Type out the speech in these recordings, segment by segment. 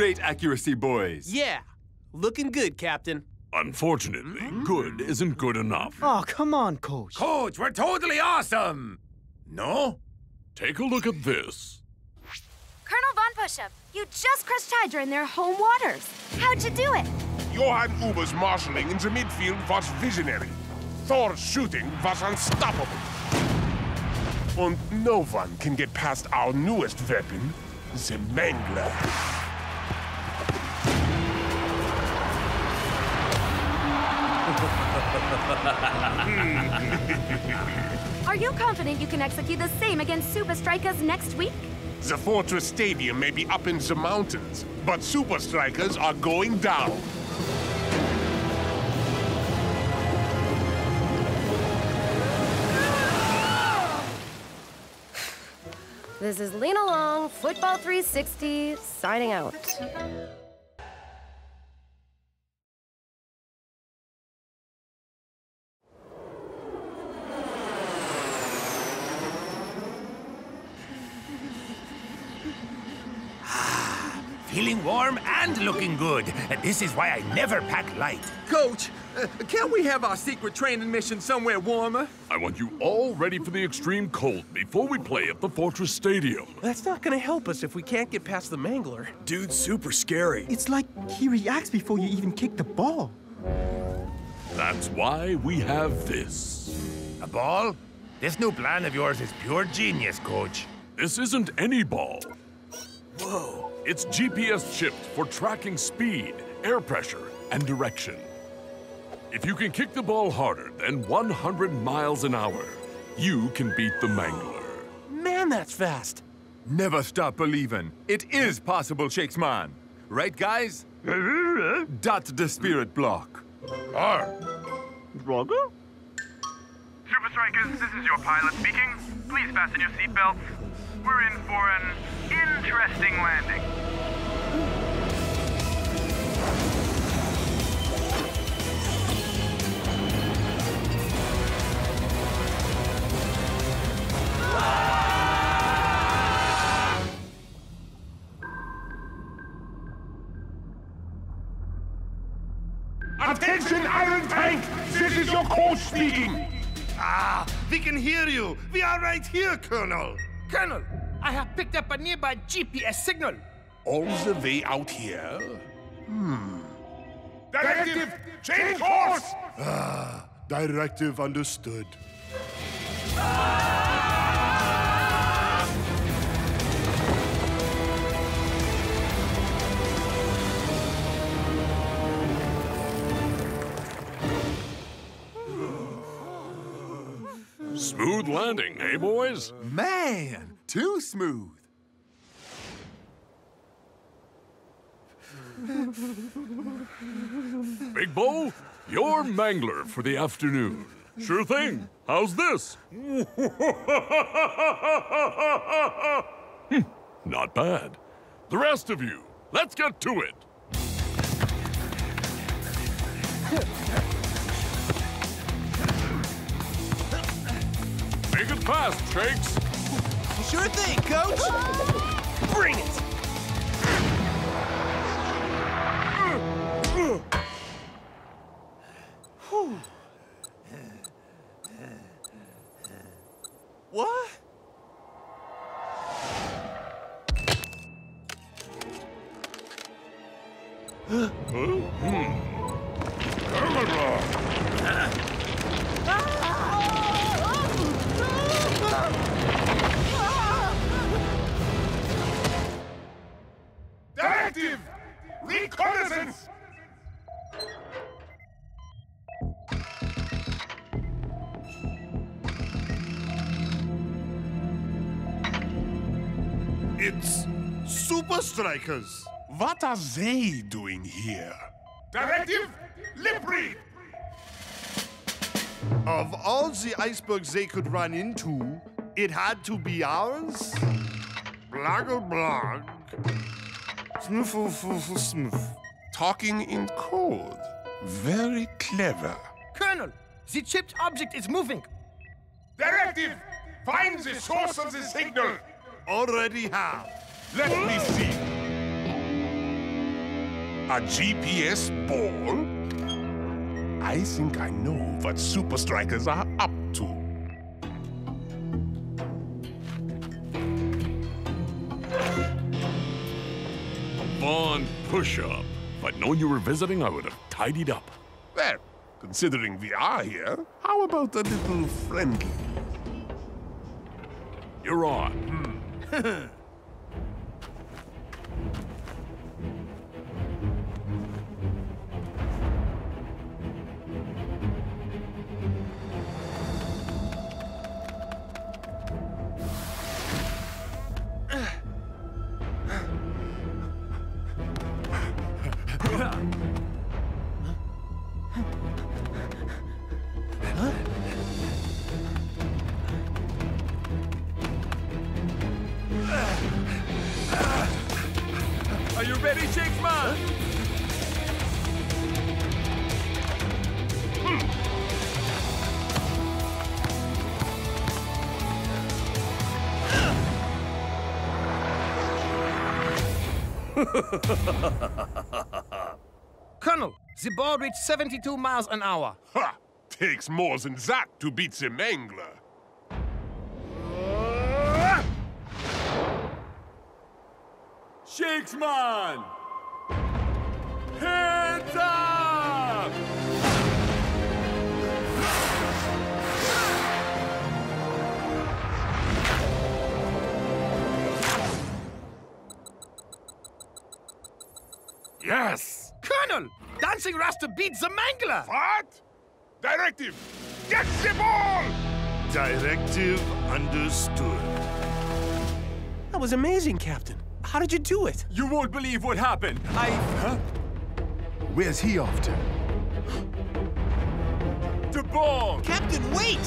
Great accuracy, boys. Yeah. Looking good, Captain. Unfortunately, good isn't good enough. Oh, come on, Coach. Coach, we're totally awesome. No? Take a look at this. Colonel Von Pushup, you just crushed Hydra in their home waters. How'd you do it? Johann Uber's marshalling into midfield was visionary. Thor's shooting was unstoppable. And no one can get past our newest weapon, the Mangler. Are you confident you can execute the same against Super Strikers next week? The Fortress Stadium may be up in the mountains, but Super Strikers are going down. This is Lena Long, Football 360, signing out. Feeling warm and looking good. This is why I never pack light. Coach, can we have our secret training mission somewhere warmer? I want you all ready for the extreme cold before we play at the Fortress Stadium. That's not gonna help us if we can't get past the Mangler. Dude's super scary. It's like he reacts before you even kick the ball. That's why we have this. A ball? This new plan of yours is pure genius, Coach. This isn't any ball. Whoa. It's GPS chipped for tracking speed, air pressure, and direction. If you can kick the ball harder than 100 miles an hour, you can beat the Mangler. Man, that's fast. Never stop believing. It is possible, Shakesman. Right, guys? Dot the spirit block. Roger? Super Strikers, this is your pilot speaking. Please fasten your seatbelts. We're in for an interesting landing. Attention, Iron Tank! This is your coach speaking! Ah, we can hear you. We are right here, Colonel. Colonel, I have picked up a nearby GPS signal. All the way out here? Directive! Change course! Ah, directive understood. Smooth landing, eh, boys? Man, too smooth. Big Bo, your Mangler for the afternoon. Sure thing. How's this? Not bad. The rest of you, let's get to it. Make it fast, Shakes. Sure thing, Coach. Bring it. What? Reconnaissance! It's Super Strikers. What are they doing here? Directive, lip read! Of all the icebergs they could run into, it had to be ours? Blaggle blag. Smooth. Talking in code. Very clever. Colonel, the chipped object is moving. Directive! Find the source of the signal. Already have. Let me see. A GPS ball? I think I know what super strikers are up to. A Bond push-up. If I'd known you were visiting, I would have tidied up. Well, considering we are here, how about a little friendly? You're on. Hmm. Are you ready, Shakesman? Colonel, the ball reached 72 miles an hour. Ha! Takes more than that to beat the mangler. Shakesman! Hands up! Yes! Colonel! Dancing Rasta beats the mangler! What? Directive! Get the ball! Directive understood. That was amazing, Captain. How did you do it? You won't believe what happened. Huh? Where's he off to? The ball! Captain, wait!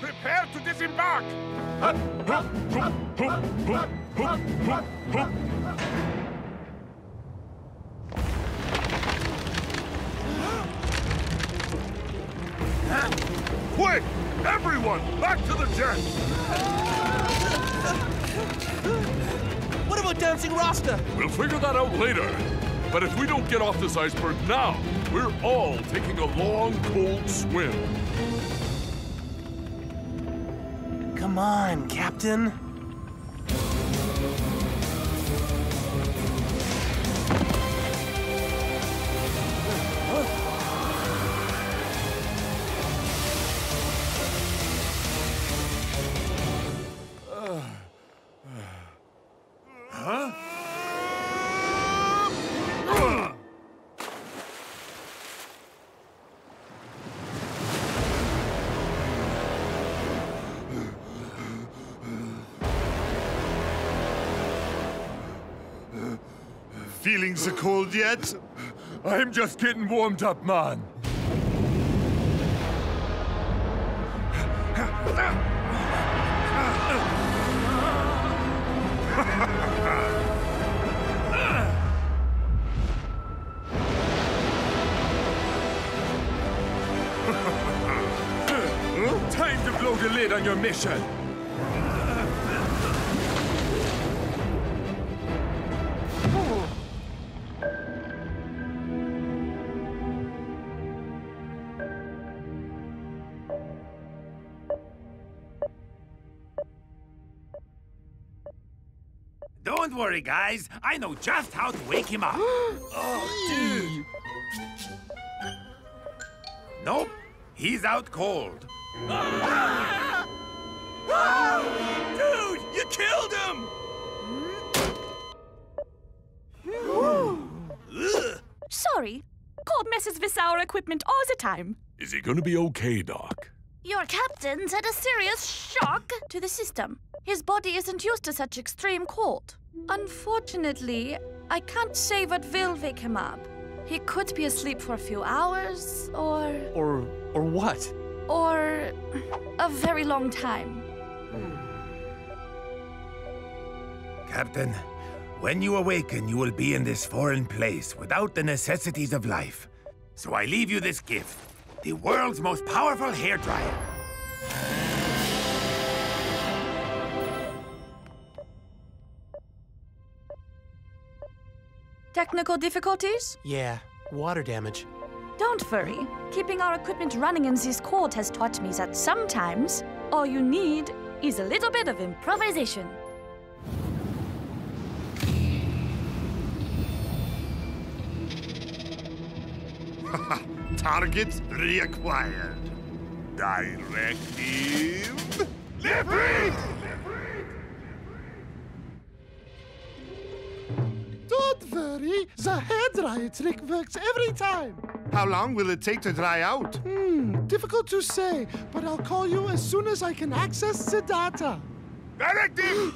Prepare to disembark! Quick! Everyone, back to the jet! What about Dancing Rasta? We'll figure that out later. But if we don't get off this iceberg now, we're all taking a long, cold swim. Come on, Captain. Feeling the cold yet? I'm just getting warmed up, man. Time to blow the lid on your mission. Don't worry, guys. I know just how to wake him up. Oh, dude. Nope. He's out cold. Ah! Ah! Dude, you killed him! Sorry. Cold messes with our equipment all the time. Is he gonna be okay, Doc? Your captain's had a serious shock to the system. His body isn't used to such extreme cold. Unfortunately, I can't say what will wake him up. He could be asleep for a few hours, or what? or a very long time. Captain, when you awaken, you will be in this foreign place without the necessities of life. So I leave you this gift, the world's most powerful hairdryer. Technical difficulties? Yeah, water damage. Don't worry. Keeping our equipment running in this cold has taught me that sometimes all you need is a little bit of improvisation. Targets reacquired. Directive... Liberate! Don't worry, the hairdryer trick works every time. How long will it take to dry out? Difficult to say, but I'll call you as soon as I can access the data. Directive!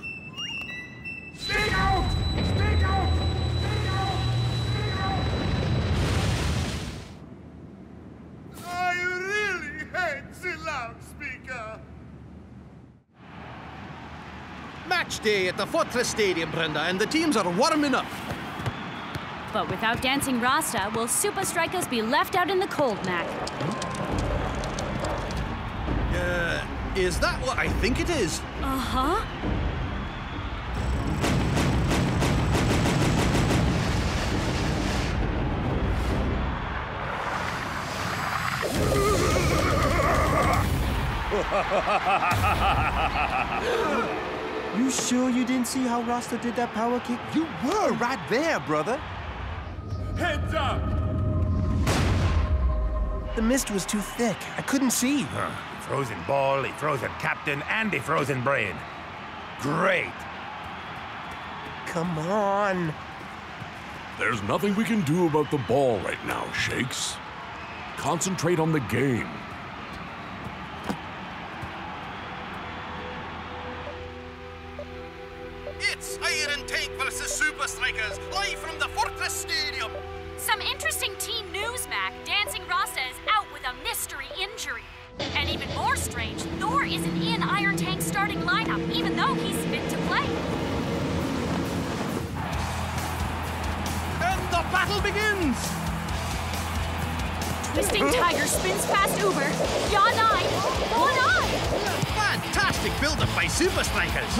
Stay out! Stay out! Loudspeaker. Match day at the Fortress Stadium, Brenda, and the teams are warming up. But without Dancing Rasta, will Super Strikers be left out in the cold, Mac? Is that what I think it is? Uh-huh. You sure you didn't see how Rasta did that power kick? You were right there, brother. Heads up! The mist was too thick. I couldn't see. A frozen ball, a frozen captain, and a frozen brain. Great. Come on. There's nothing we can do about the ball right now, Shakes. Concentrate on the game. Live from the Fortress Stadium. Some interesting team news, Mac. Dancing Rasta is out with a mystery injury. And even more strange, Thor isn't in Iron Tank's starting lineup, even though he's fit to play. And the battle begins! Twisting Tiger spins past Uber. Yawnai! Yawnai! Fantastic build-up by Super Strikers!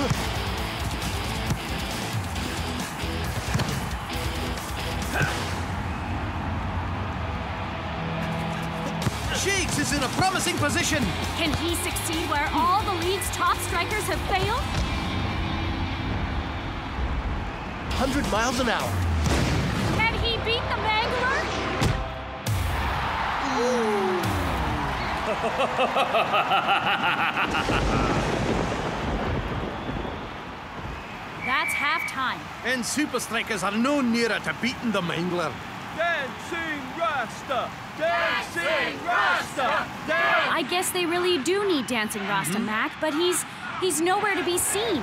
Shakes is in a promising position. Can he succeed where all the league's top strikers have failed? 100 miles an hour. Can he beat the Mangler? That's halftime. And Super Strikers are no nearer to beating the Mangler. Dancing Rasta! Dancing Rasta! I guess they really do need Dancing Rasta, Mac, but he's nowhere to be seen.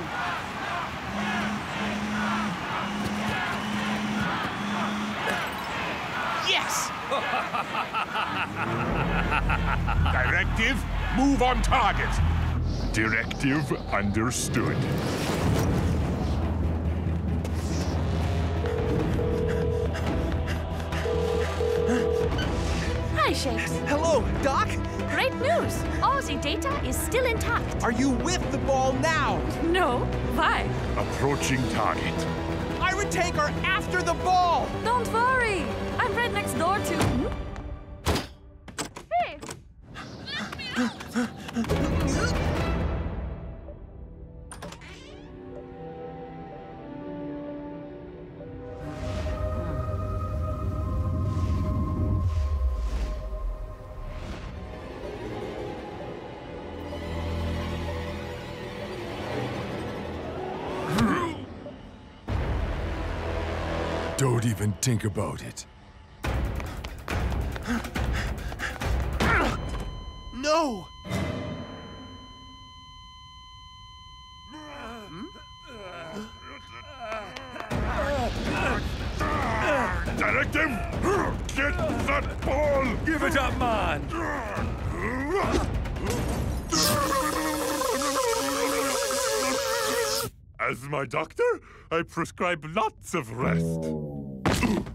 Yes! Directive, move on target. Directive understood. Shakes. Hello, Doc. Great news. All the data is still intact. Are you with the ball now? No. Why? Approaching target. Iron Tank are after the ball. Don't worry. I'm right next door to... Hey! Let me Don't even think about it. No! Directive! Get that ball! Give it up, man! As my doctor, I prescribe lots of rest.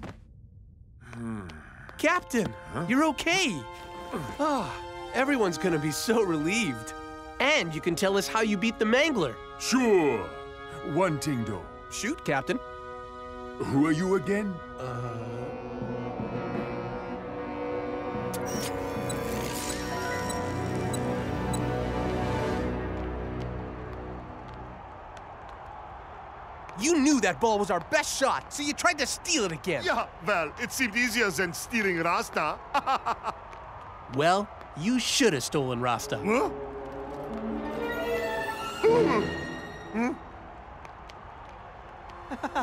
Captain, huh? You're okay. Oh, everyone's gonna be so relieved. And you can tell us how you beat the Mangler. Sure. One ting do. Shoot, Captain. Who are you again? You knew that ball was our best shot, so you tried to steal it again. Yeah, well, it seemed easier than stealing Rasta. Well, you should have stolen Rasta. Huh?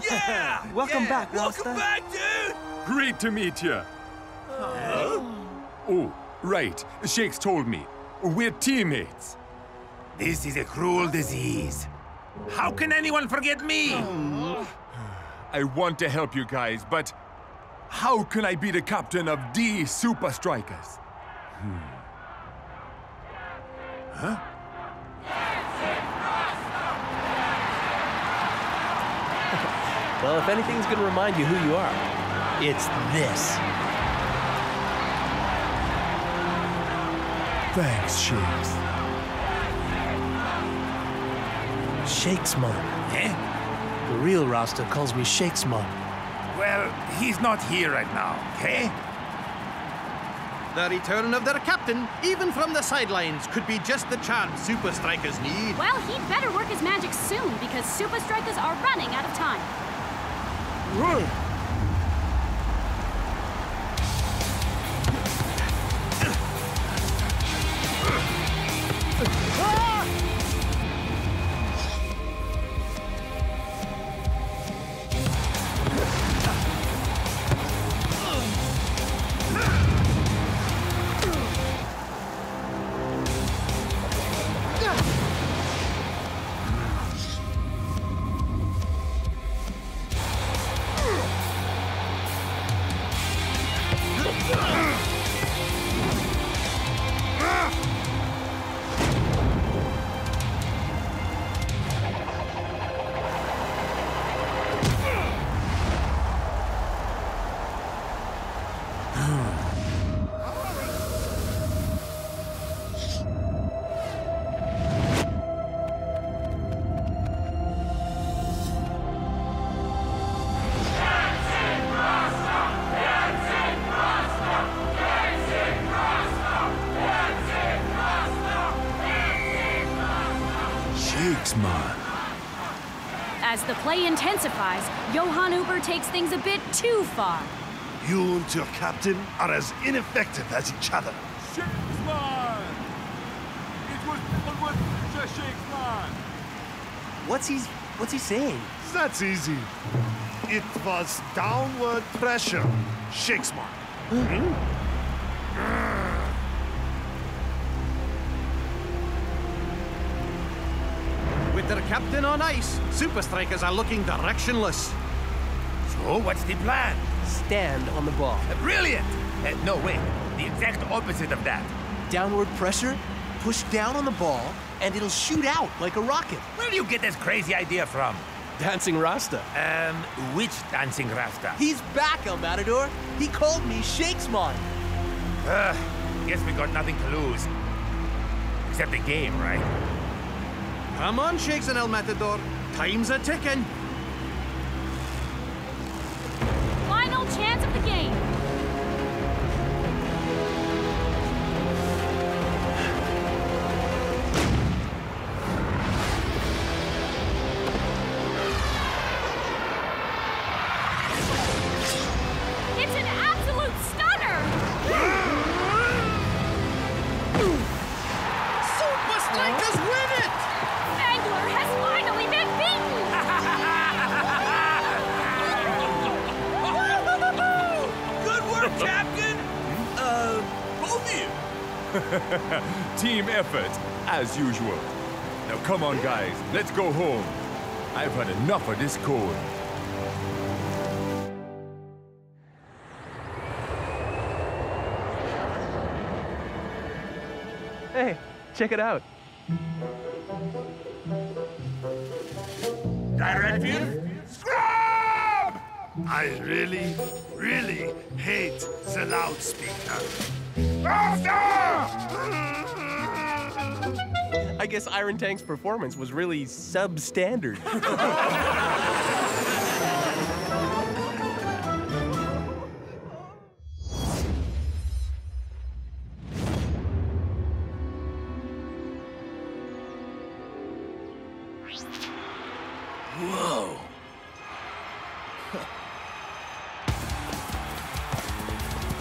Yeah! Welcome back, Rasta. Welcome back, dude! Great to meet you. Oh, right. Shakes told me. We're teammates. This is a cruel disease. How can anyone forget me? I want to help you guys, but how can I be the captain of the Super Strikers? Huh? Well, if anything's gonna remind you who you are, it's this. Thanks, Shakes. Shakes Mom. Eh? The real Rasta calls me Shakes Mom. Well, he's not here right now, eh? The return of their captain, even from the sidelines, could be just the charm Super Strikers need. Well, he'd better work his magic soon, because Super Strikers are running out of time. Whoa. As the play intensifies, Johann Huber takes things a bit too far. You and your captain are as ineffective as each other. Shakesman! It was just Shakesman! What's he saying? That's easy. It was downward pressure. Shakesman. Their captain on ice, Super Strikers are looking directionless. So what's the plan? Stand on the ball. Brilliant! No, wait. The exact opposite of that. Downward pressure, push down on the ball, and it'll shoot out like a rocket. Where do you get this crazy idea from? Dancing Rasta. Which Dancing Rasta? He's back, El Matador. He called me Shakesman. Guess we got nothing to lose. Except the game, right? Come on, Shakes and El Matador. Time's a-ticking. Final chance of the game. It's an absolute stunner! Super Strikers win it! Has finally been beaten! Good work, Captain! Both of you! Team effort, as usual. Now come on, guys, let's go home. I've had enough of this cold. Hey, check it out. Directive? Scrub! I really, really hate the loudspeaker. After! I guess Iron Tank's performance was really substandard. Whoa!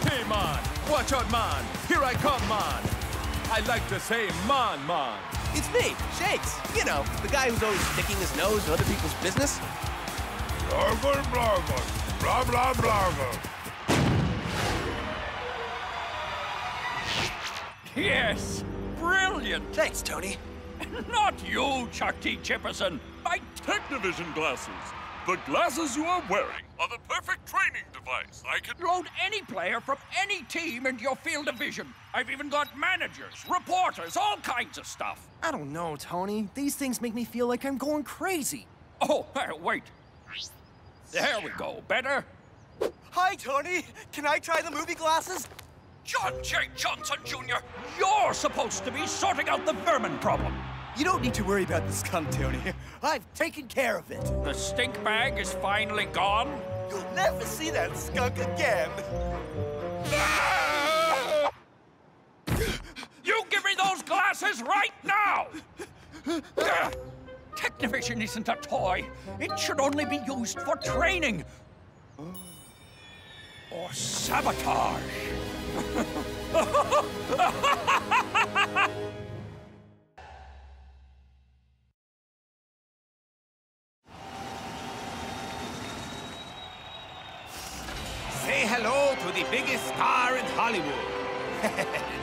Hey, man! Watch out, man! Here I come, man! I like to say man, man. It's me, Shakes. You know, the guy who's always sticking his nose in other people's business. Blargle, blargle. Blah, blah, blargle. Yes! Brilliant! Thanks, Tony. Not you, Chuck T. Chipperson. My Technovision glasses. The glasses you are wearing are the perfect training device. I can load any player from any team into your field of vision. I've even got managers, reporters, all kinds of stuff. I don't know, Tony. These things make me feel like I'm going crazy. Oh, wait. There we go. Better? Hi, Tony. Can I try the movie glasses? John J. Johnson, Jr., you're supposed to be sorting out the vermin problem. You don't need to worry about the skunk, Tony. I've taken care of it. The stink bag is finally gone? You'll never see that skunk again. Ah! You give me those glasses right now! Technovision isn't a toy. It should only be used for training. Or sabotage. Say hello to the biggest star in Hollywood.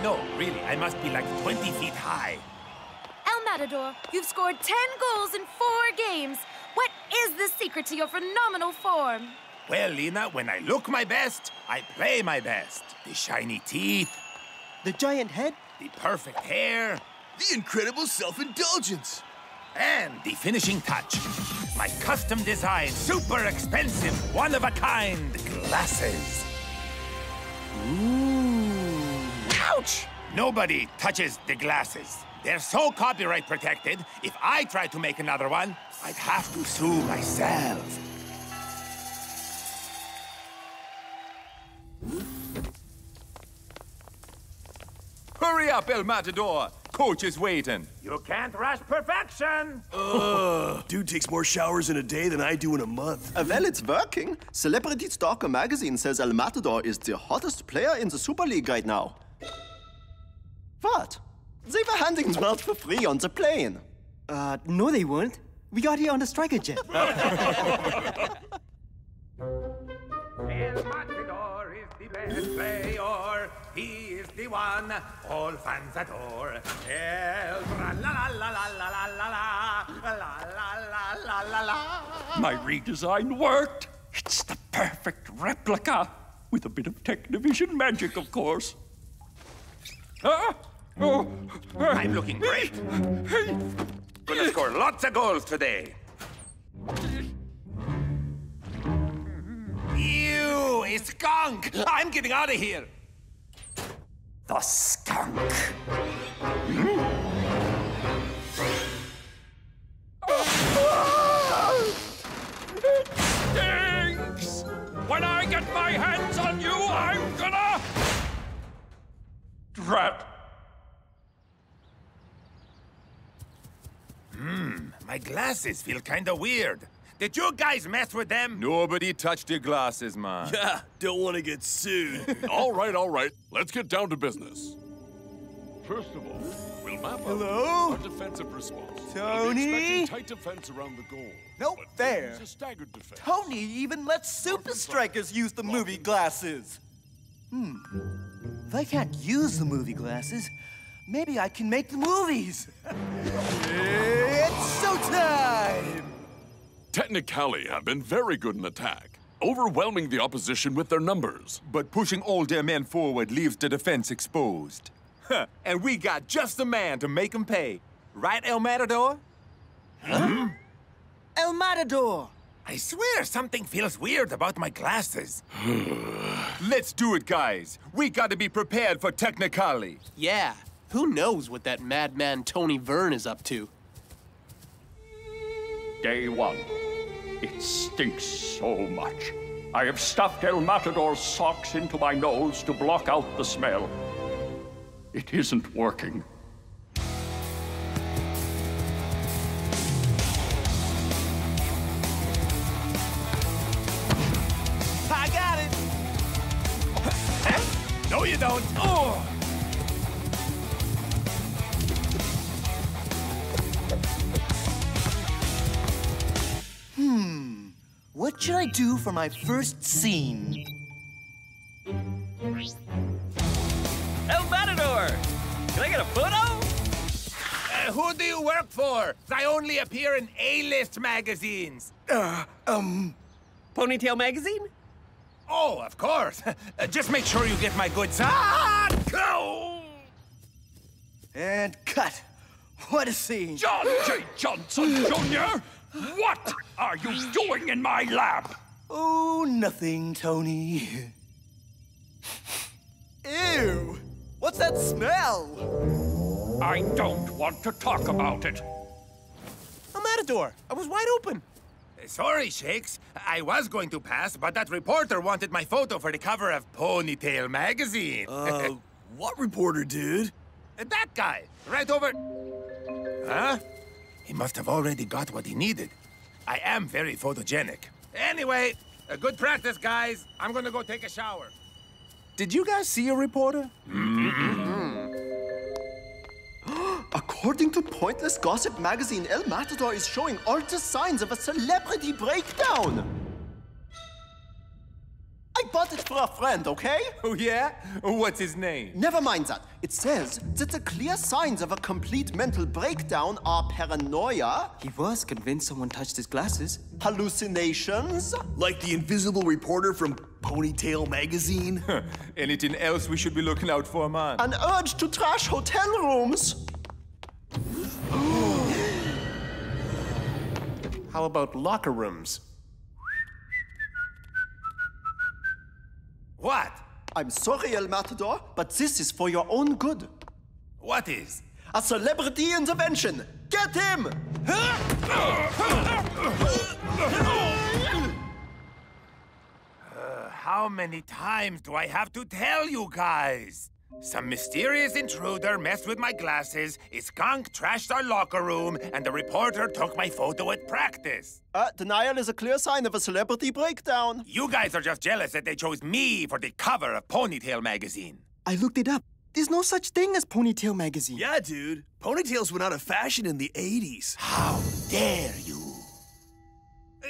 No, really, I must be like 20 feet high. El Matador, you've scored 10 goals in 4 games. What is the secret to your phenomenal form? Well, Lena, when I look my best, I play my best. The shiny teeth. The giant head. The perfect hair. The incredible self-indulgence. And the finishing touch. My custom designed, super expensive, one-of-a-kind glasses. Ooh. Ouch! Nobody touches the glasses. They're so copyright protected, if I try to make another one, I'd have to sue myself. Hurry up, El Matador! Coach is waiting. You can't rush perfection! Dude takes more showers in a day than I do in a month. Well, it's working. Celebrity Stalker magazine says El Matador is the hottest player in the Super League right now. What? They were handing him out for free on the plane. No they weren't. We got here on the striker jet. El Matador is the best player. He is the one all fans adore. My redesign worked. It's the perfect replica. With a bit of Technovision magic, of course. I'm looking great. Gonna score lots of goals today. Ew, a skunk! I'm getting out of here. The skunk. It stinks! When I get my hands on you, I'm gonna... Drat. My glasses feel kinda weird. Did you guys mess with them? Nobody touched your glasses, man. Yeah, don't want to get sued. All right. Let's get down to business. First of all, we'll map out our defensive response. Tony? We'll be expecting tight defense around the goal. Nope, there. A staggered defense. Tony even lets super strikers use the movie glasses. If I can't use the movie glasses, maybe I can make the movies. It's showtime! Technicali have been very good in attack, overwhelming the opposition with their numbers. But pushing all their men forward leaves the defense exposed. And we got just the man to make them pay. Right, El Matador? Huh? El Matador! I swear something feels weird about my glasses. Let's do it, guys. We gotta be prepared for Technicali. Yeah. Who knows what that madman Tony Verne is up to? Day one. It stinks so much. I have stuffed El Matador's socks into my nose to block out the smell. It isn't working. I got it! Huh? No, you don't! Oh! What should I do for my first scene? El Matador! Can I get a photo? Who do you work for? I only appear in A-list magazines. Ponytail magazine? Oh, of course. Just make sure you get my good side. Go! And cut. What a scene. John J. Johnson, Jr.! What are you doing in my lab? Oh, nothing, Tony. Ew! What's that smell? I don't want to talk about it. A Matador. I was wide open. Sorry, Shakes. I was going to pass, but that reporter wanted my photo for the cover of Ponytail magazine. What reporter, dude? That guy. Right over... Huh? He must have already got what he needed. I am very photogenic. Anyway, good practice, guys. I'm gonna go take a shower. Did you guys see a reporter? According to Pointless Gossip Magazine, El Matador is showing artist signs of a celebrity breakdown. I bought it for a friend, okay? Oh, yeah? What's his name? Never mind that. It says that the clear signs of a complete mental breakdown are paranoia. He was convinced someone touched his glasses. Hallucinations. Like the invisible reporter from Ponytail magazine. Anything else we should be looking out for, man? An urge to trash hotel rooms. How about locker rooms? What? I'm sorry, El Matador, but this is for your own good. What is? A celebrity intervention! Get him! How many times do I have to tell you guys? Some mysterious intruder messed with my glasses, a skunk trashed our locker room, and the reporter took my photo at practice. Denial is a clear sign of a celebrity breakdown. You guys are just jealous that they chose me for the cover of Ponytail magazine. I looked it up. There's no such thing as Ponytail magazine. Yeah, dude. Ponytails went out of fashion in the 80s. How dare you?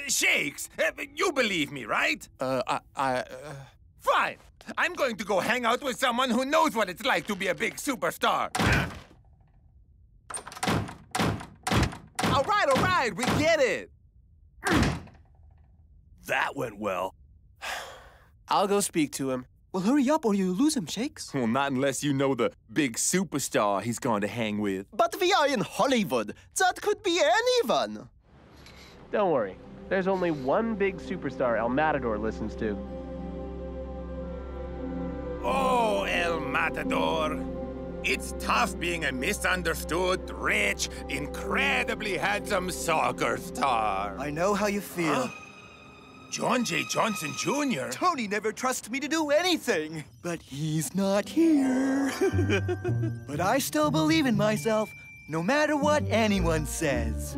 Shakes, you believe me, right? Fine. I'm going to go hang out with someone who knows what it's like to be a big superstar. All right, we get it. That went well. I'll go speak to him. Well, hurry up or you'll lose him, Shakes. Well, not unless you know the big superstar he's going to hang with. But we are in Hollywood. That could be anyone. Don't worry. There's only one big superstar El Matador listens to. Oh, El Matador. It's tough being a misunderstood, rich, incredibly handsome soccer star. I know how you feel. Huh? John J. Johnson, Jr.? Tony never trusts me to do anything. But he's not here. But I still believe in myself, no matter what anyone says.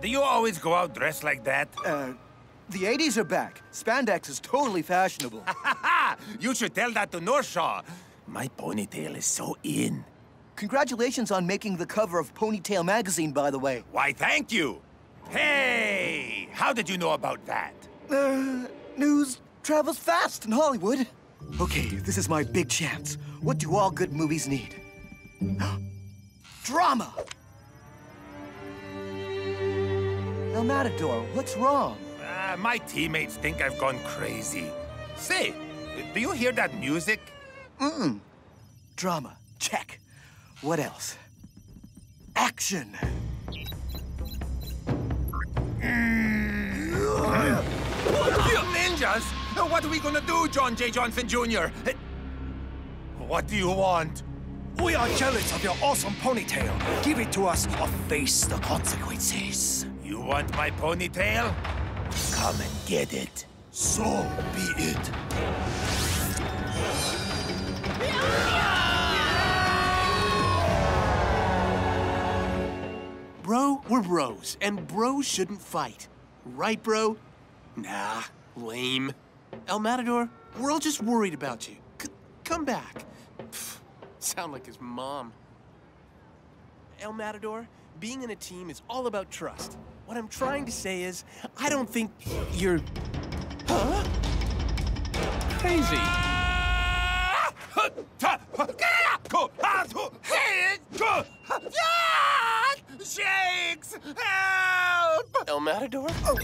Do you always go out dressed like that? The 80s are back. Spandex is totally fashionable. You should tell that to Norshaw. My ponytail is so in. Congratulations on making the cover of Ponytail magazine, by the way. Why, thank you. Hey, how did you know about that? News travels fast in Hollywood. Okay, this is my big chance. What do all good movies need? Drama! El Matador, what's wrong? My teammates think I've gone crazy. Say, do you hear that music? Drama. Check. What else? Action! You ninjas! What are we gonna do, John J. Johnson Jr.? What do you want? We are jealous of your awesome ponytail. Give it to us or face the consequences. You want my ponytail? Come and get it. So be it. Bro, we're bros, and bros shouldn't fight. Right, bro? Nah, lame. El Matador, we're all just worried about you. Come back. Pfft, sound like his mom. El Matador, being in a team is all about trust. What I'm trying to say is, I don't think you're... Huh? Crazy. Shakes! Help! El Matador? Oh,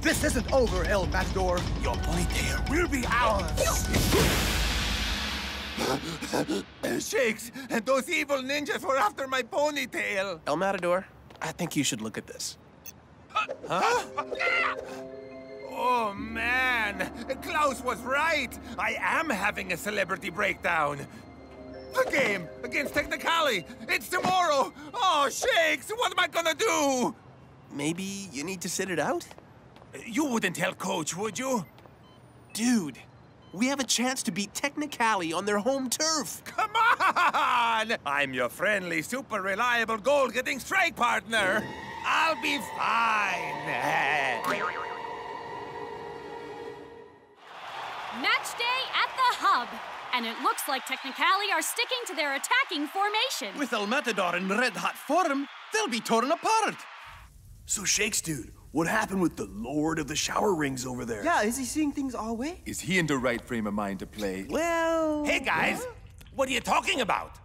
this isn't over, El Matador. Your ponytail will be ours. Shakes, and those evil ninjas were after my ponytail. El Matador, I think you should look at this. Huh? Oh, man! Klaus was right! I am having a celebrity breakdown! The game against Technicali! It's tomorrow! Oh, Shakes! What am I gonna do? Maybe you need to sit it out? You wouldn't tell Coach, would you? Dude, we have a chance to beat Technicali on their home turf! Come on! I'm your friendly, super reliable goal-getting strike partner! I'll be fine! Match day at the Hub, and it looks like Technicali are sticking to their attacking formation. With El Matador in red-hot form, they'll be torn apart. So, Shakes, dude, what happened with the Lord of the Shower Rings over there? Yeah, is he seeing things our way? Is he in the right frame of mind to play? Well... Hey, guys, what are you talking about?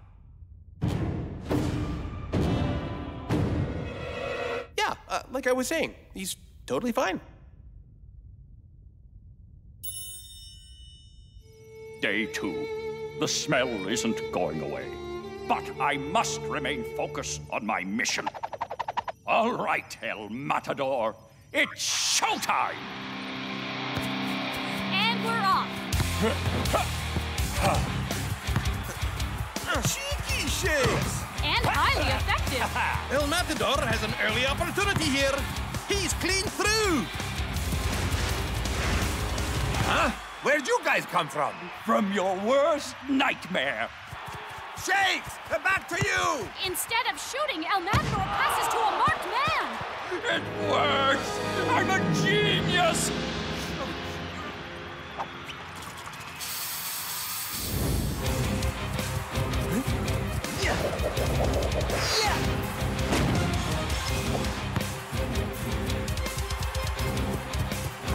Yeah, like I was saying, he's totally fine. Day two. The smell isn't going away, but I must remain focused on my mission. All right, El Matador, it's showtime! And we're off. Cheeky Shakes! And highly effective. El Matador has an early opportunity here. He's clean through. Huh? Where'd you guys come from? From your worst nightmare. Shakes, back to you! Instead of shooting, El Matador passes to a marked man. It works! I'm a genius!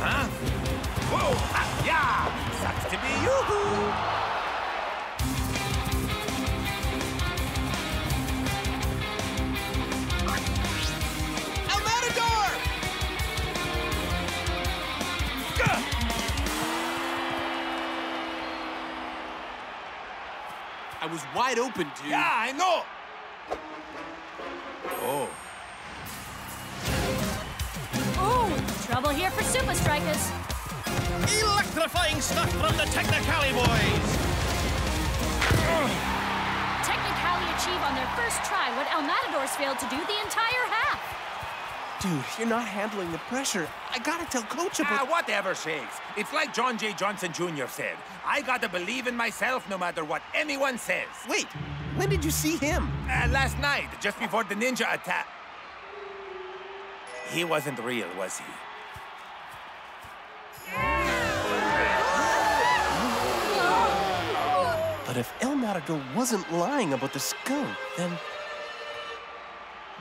Huh? Whoa! Ah, yeah! Sucks to be you! El Matador! Gah! I was wide open, dude. Yeah, I know! Oh. Ooh, trouble here for Super Strikers. Electrifying stuff from the Technicali boys! Technicali achieve on their first try what El Matador's failed to do the entire half. Dude, you're not handling the pressure. I gotta tell Coach about... Ah, whatever, Shakes. It's like John J. Johnson Jr. said. I gotta believe in myself no matter what anyone says. Wait, when did you see him? Last night, just before the ninja attack. He wasn't real, was he? But if El Matador wasn't lying about the skull, then...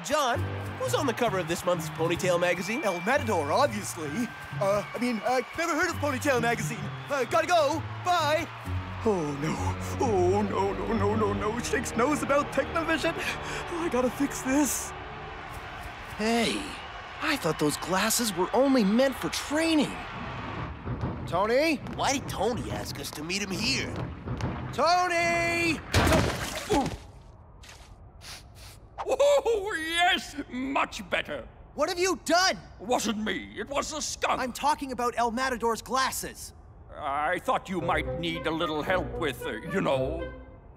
John, who's on the cover of this month's Ponytail magazine? El Matador, obviously. Never heard of Ponytail magazine. Gotta go, bye! Oh no, no. Shakes knows about Technovision. Oh, I gotta fix this. Hey, I thought those glasses were only meant for training. Tony? Why did Tony ask us to meet him here? Tony! Oh, yes! Much better. What have you done? Wasn't me. It was the skunk. I'm talking about El Matador's glasses. I thought you might need a little help with, you know,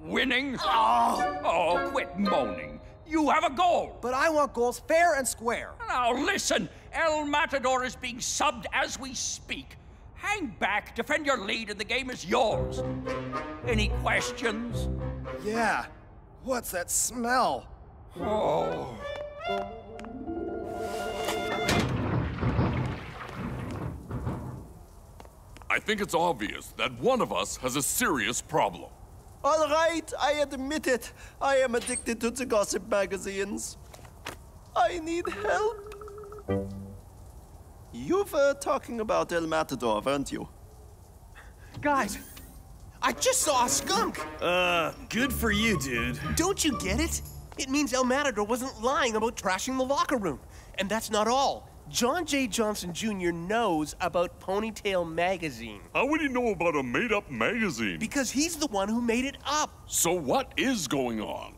winning. Oh, quit moaning. You have a goal. But I want goals fair and square. Now, listen. El Matador is being subbed as we speak. Hang back. Defend your lead, and the game is yours. Any questions? Yeah. What's that smell? Oh. I think it's obvious that one of us has a serious problem. All right, I admit it. I am addicted to the gossip magazines. I need help. You were talking about El Matador, weren't you? Guys, I just saw a skunk! Good for you, dude. Don't you get it? It means El Matador wasn't lying about trashing the locker room. And that's not all. John J. Johnson Jr. knows about Ponytail Magazine. How would he know about a made-up magazine? Because he's the one who made it up. So what is going on?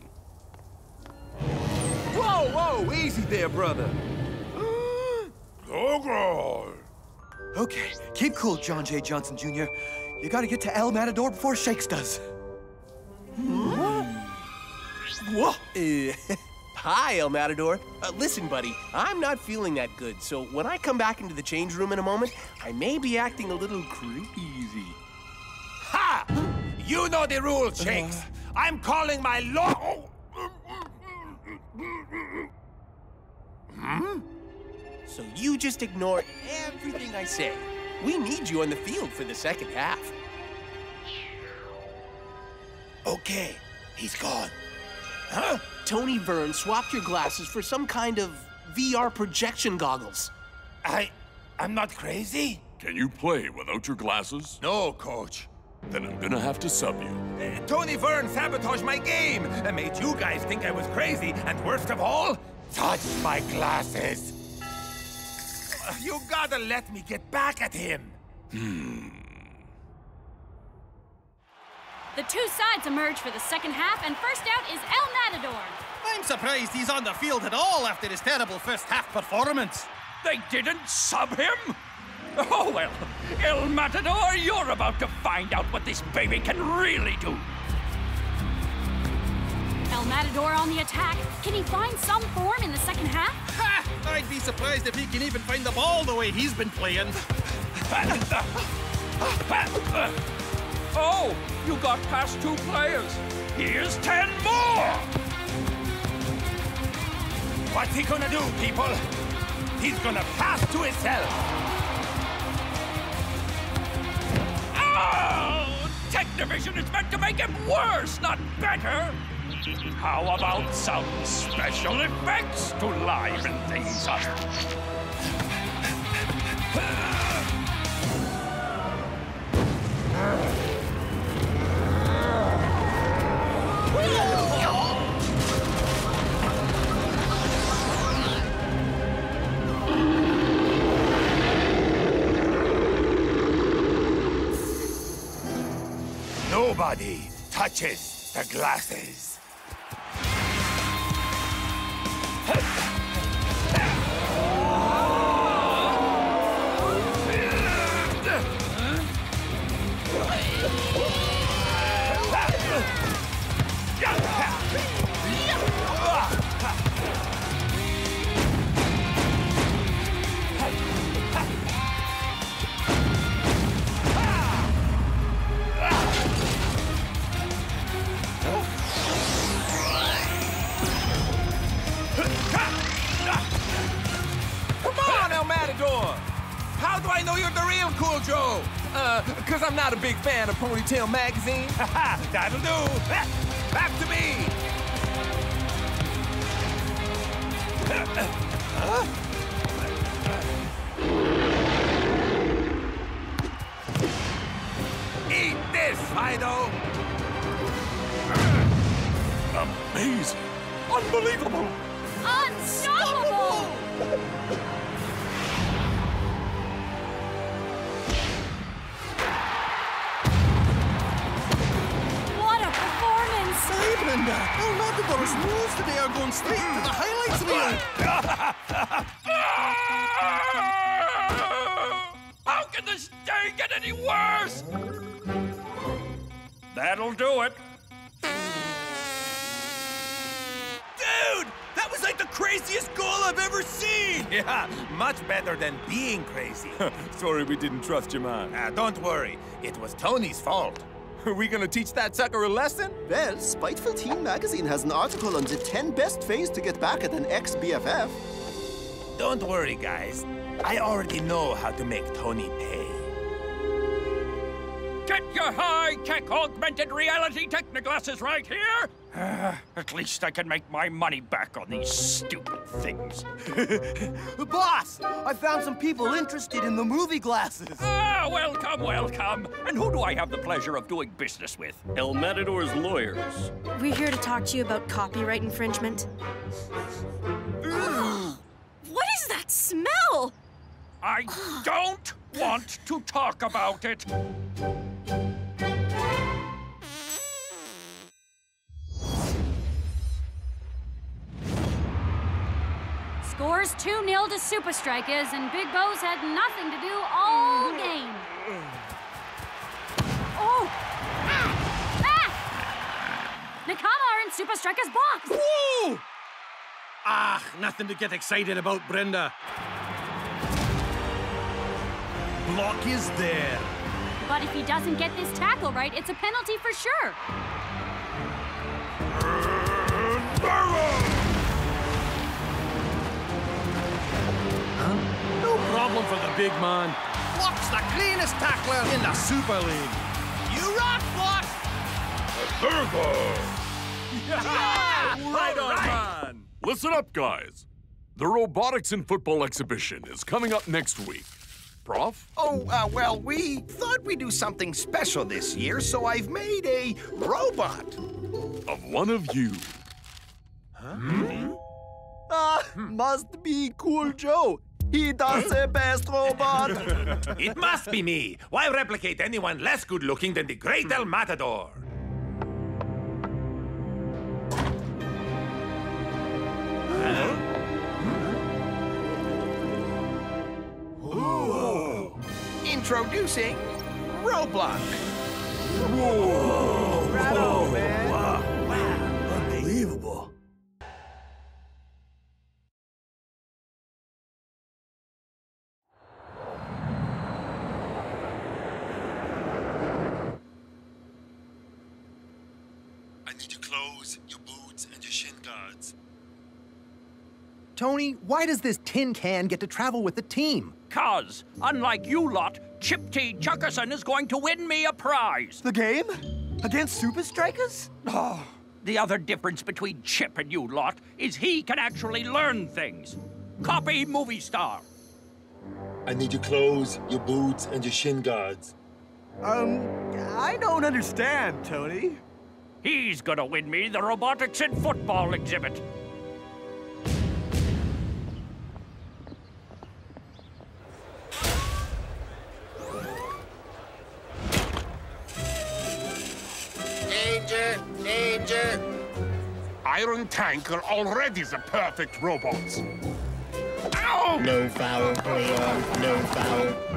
Whoa, whoa, easy there, brother. Oh, God. Okay, keep cool, John J. Johnson Jr. You gotta get to El Matador before Shakes does. Huh? Whoa. Hi, El Matador. Listen, buddy, I'm not feeling that good, so when I come back into the change room in a moment, I may be acting a little crazy. Ha! You know the rules, Shakes. I'm calling my law. Hmm? So you just ignore everything I say. We need you on the field for the second half. Okay, he's gone. Huh? Tony Verne swapped your glasses for some kind of VR projection goggles. I'm not crazy? Can you play without your glasses? No, Coach. Then I'm gonna have to sub you. Tony Verne sabotaged my game and made you guys think I was crazy, and worst of all, touched my glasses. You gotta let me get back at him. The two sides emerge for the second half, and first out is El Matador. I'm surprised he's on the field at all after his terrible first half performance. They didn't sub him? Oh, well, El Matador, you're about to find out what this baby can really do. El Matador on the attack. Can he find some form in the second half? Ha! I'd be surprised if he can even find the ball the way he's been playing. Oh, you got past two players. Here's 10 more! What's he gonna do, people? He's gonna pass to himself. Oh! Technovision is meant to make him worse, not better! How about some special effects to liven things up? Nobody touches the glasses. How do I know you're the real Cool Joe? 'Cause I'm not a big fan of Ponytail Magazine. Haha, that'll do. Back to me. Eat this, Fido. Amazing. Unbelievable. Unstoppable. Linda. Al Matador's moves today are going straight to the highlights reel. How can this day get any worse? That'll do it. Dude, that was like the craziest goal I've ever seen. Yeah, much better than being crazy. Sorry we didn't trust you, man. Don't worry, it was Tony's fault. Are we gonna teach that sucker a lesson? Well, Spiteful Teen Magazine has an article on the 10 best ways to get back at an ex-BFF. Don't worry, guys. I already know how to make Tony pay. Get your high-tech augmented reality technoglasses right here! At least I can make my money back on these stupid things. Boss, I found some people interested in the movie glasses. Ah, welcome, welcome. And who do I have the pleasure of doing business with? El Matador's lawyers. We're here to talk to you about copyright infringement. What is that smell? I don't want to talk about it. Scores 2-0 to Super Strikers, and Big Bo's had nothing to do all game. Oh! Ah! Ah! Nakama are in Super Strikers' box. Woo! Ah, nothing to get excited about, Brenda. Block is there. But if he doesn't get this tackle right, it's a penalty for sure. Burrow! No problem for the big man. Block's the cleanest tackler in the Super League. You rock, Block! A burger! Yeah! Right on, man! Listen up, guys. The Robotics in Football exhibition is coming up next week. Prof? Oh, well, we thought we'd do something special this year, so I've made a robot. Of one of you. Huh? Hmm? Must be Cool Joe. He does the best robot. It must be me. Why replicate anyone less good-looking than the great El Matador? Ooh. Introducing Roblox. Whoa! Bravo, man. Wow. Wow. Unbelievable. Your boots and your shin guards. Tony, why does this tin can get to travel with the team? 'Cause, unlike you lot, Chip T. Chuckerson is going to win me a prize. The game? Against Super Strikers? Oh, the other difference between Chip and you lot is he can actually learn things. Copy Movie Star. I need your clothes, your boots, and your shin guards. I don't understand, Tony. He's gonna win me the Robotics in Football exhibit. Danger! Danger! Iron Tank are already the perfect robots. Ow! No foul, play on, no foul.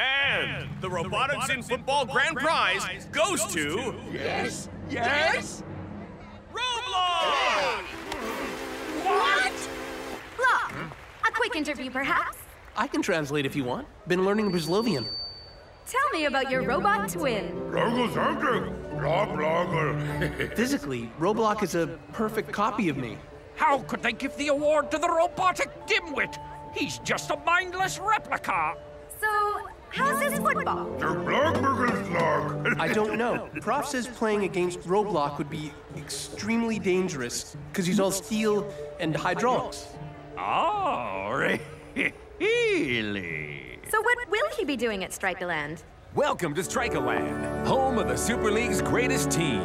And the Robotics in Football Grand Prize goes to... Yes? Yes? Roblox! What? Block, a quick interview, perhaps? I can translate if you want. Been learning Brazilian. Tell me about your robot twin. Physically, Roblox is a perfect copy of me. How could they give the award to the robotic dimwit? He's just a mindless replica. So, how's this football? I don't know. Prof says playing against Roblox would be extremely dangerous because he's all steel and hydraulics. Oh, really? So what will he be doing at Strikeland? Welcome to Strikeland, home of the Super League's greatest team.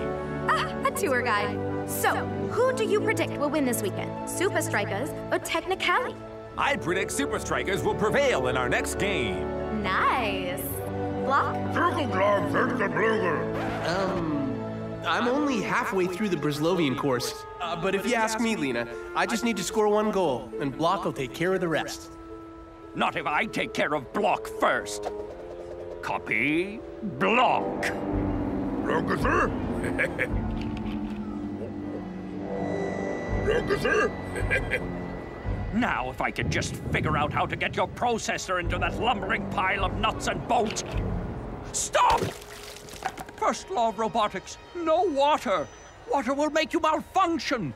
A tour guide. So, who do you predict will win this weekend? Super Strikers or Technicali? I predict Super Strikers will prevail in our next game. Nice. I'm only halfway through the Breslovian course, but if you ask me, Lena, I just need to score one goal, and Block will take care of the rest. Not if I take care of Block first. Copy, Block. Blockather? Blockather? Now, if I could just figure out how to get your processor into that lumbering pile of nuts and bolts. Stop! First law of robotics, no water. Water will make you malfunction.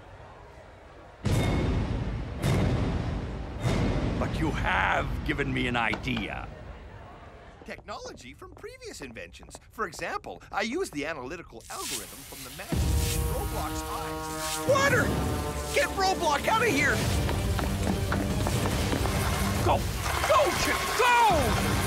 But you have given me an idea. Technology from previous inventions. For example, I used the analytical algorithm from the magic of Roblox's eyes. Water! Get Roblox out of here! Go! Go, Chip! Go!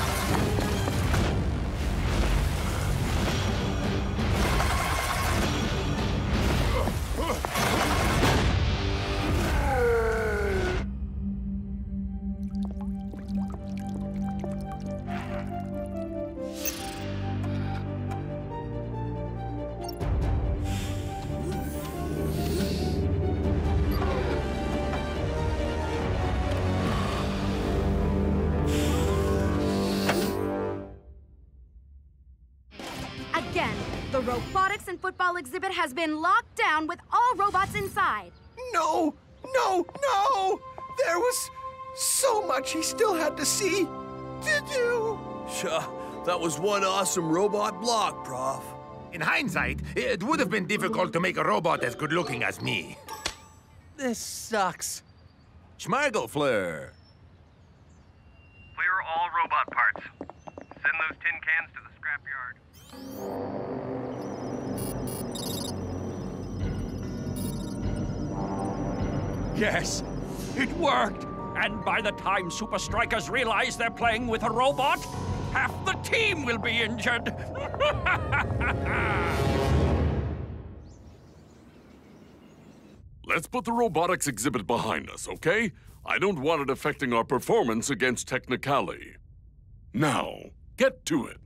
The robotics and football exhibit has been locked down with all robots inside. No, no, no! There was so much he still had to see. Did you? Sure, that was one awesome robot Block, Prof. In hindsight, it would have been difficult to make a robot as good-looking as me. This sucks. Schmeigelfleur. Clear all robot parts. Send those tin cans to the scrapyard. Yes, it worked! And by the time Super Strikers realize they're playing with a robot, half the team will be injured! Let's put the robotics exhibit behind us, okay? I don't want it affecting our performance against Technicali. Now, get to it.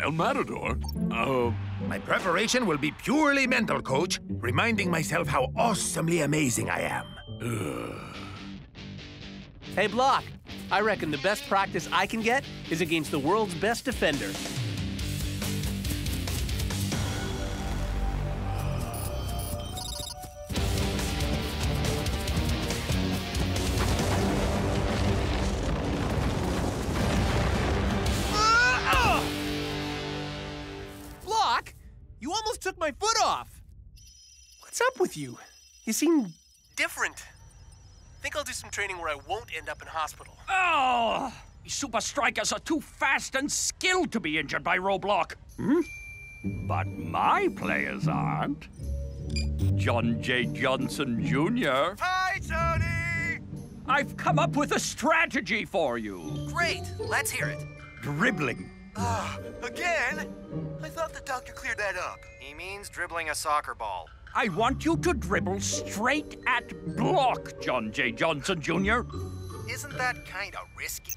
El Matador? My preparation will be purely mental, Coach. Reminding myself how awesomely amazing I am. Hey, Block. I reckon the best practice I can get is against the world's best defender. Took my foot off. What's up with you? You seem different. Think I'll do some training where I won't end up in hospital. Oh! These Super Strikers are too fast and skilled to be injured by Roblox. Hmm? But my players aren't. John J. Johnson Jr. Hi, Tony! I've come up with a strategy for you. Great. Let's hear it. Dribbling. Again? I thought the doctor cleared that up. He means dribbling a soccer ball. I want you to dribble straight at Block, John J. Johnson Jr. Isn't that kind of risky?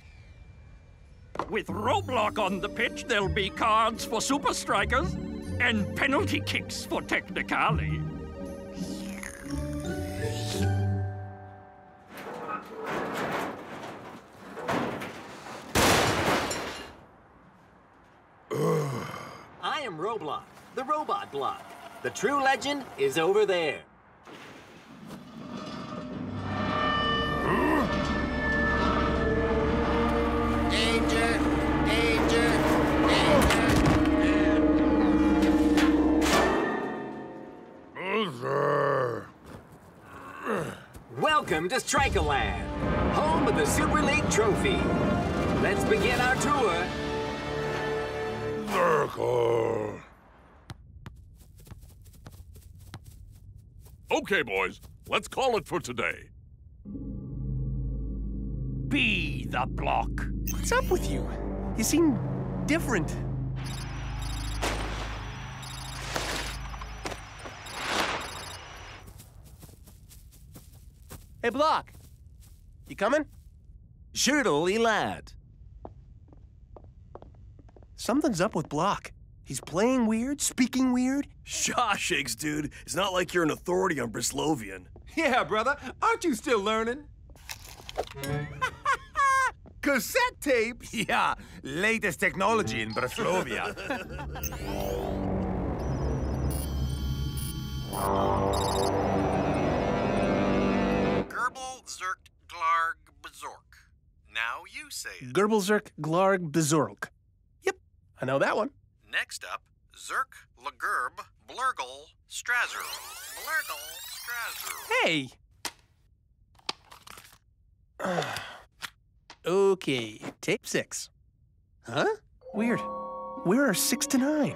With Roblox on the pitch, there'll be cards for Super Strikers and penalty kicks for Technicali. I am Roblox, the robot Block. The true legend is over there. Danger! Danger! Danger! Welcome to Strikaland, home of the Super League Trophy. Let's begin our tour. Circle. Okay, boys, let's call it for today. Be the Block. What's up with you? You seem different. Hey, Block. You coming? Surely, lad. Something's up with Block. He's playing weird, speaking weird. Shawshanks, dude. It's not like you're an authority on Brislovian. Yeah, brother. Aren't you still learning? Cassette tape? Yeah, latest technology in Breslovia. Gerbil, Zerk, Glarg, Bezork. Now you say it. Gerbil, Zerk, Glarg, Bezork. Yep, I know that one. Next up, Zerk, Lagurb, Blurgle, Strazur. Blurgle, Strazur. Hey! Okay, tape 6. Huh? Weird. Where are 6 to 9?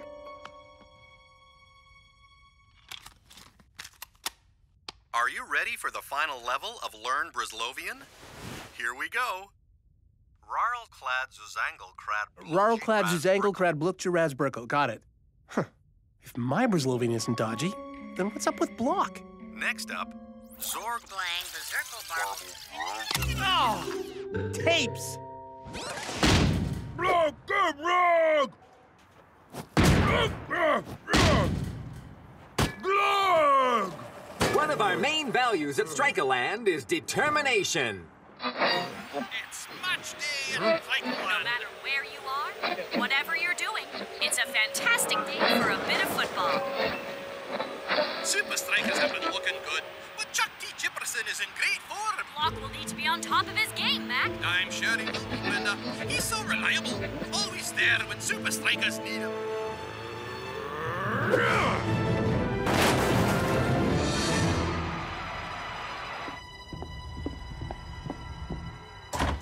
Are you ready for the final level of Learn Brislovian? Here we go. Rarlclad Zuzangelkrad. Rarlclad Zuzangelkrad Blukjuraz Burko. Got it. Huh. If my Brislovian isn't dodgy, then what's up with Block? Next up, Zorglang the Zirklebarble. Oh! Tapes! Block, good rock! Block! One of our main values at Strikeland is determination. It's much day in Strikeland. No matter where you are, whatever you're doing, it's a fantastic day for a bit of football. Super Strikers have been looking good. Chuck T. Jipperson is in great form. Block will need to be on top of his game, Mac. I'm sure he will, but he's so reliable. Always there when Super Strikers need him.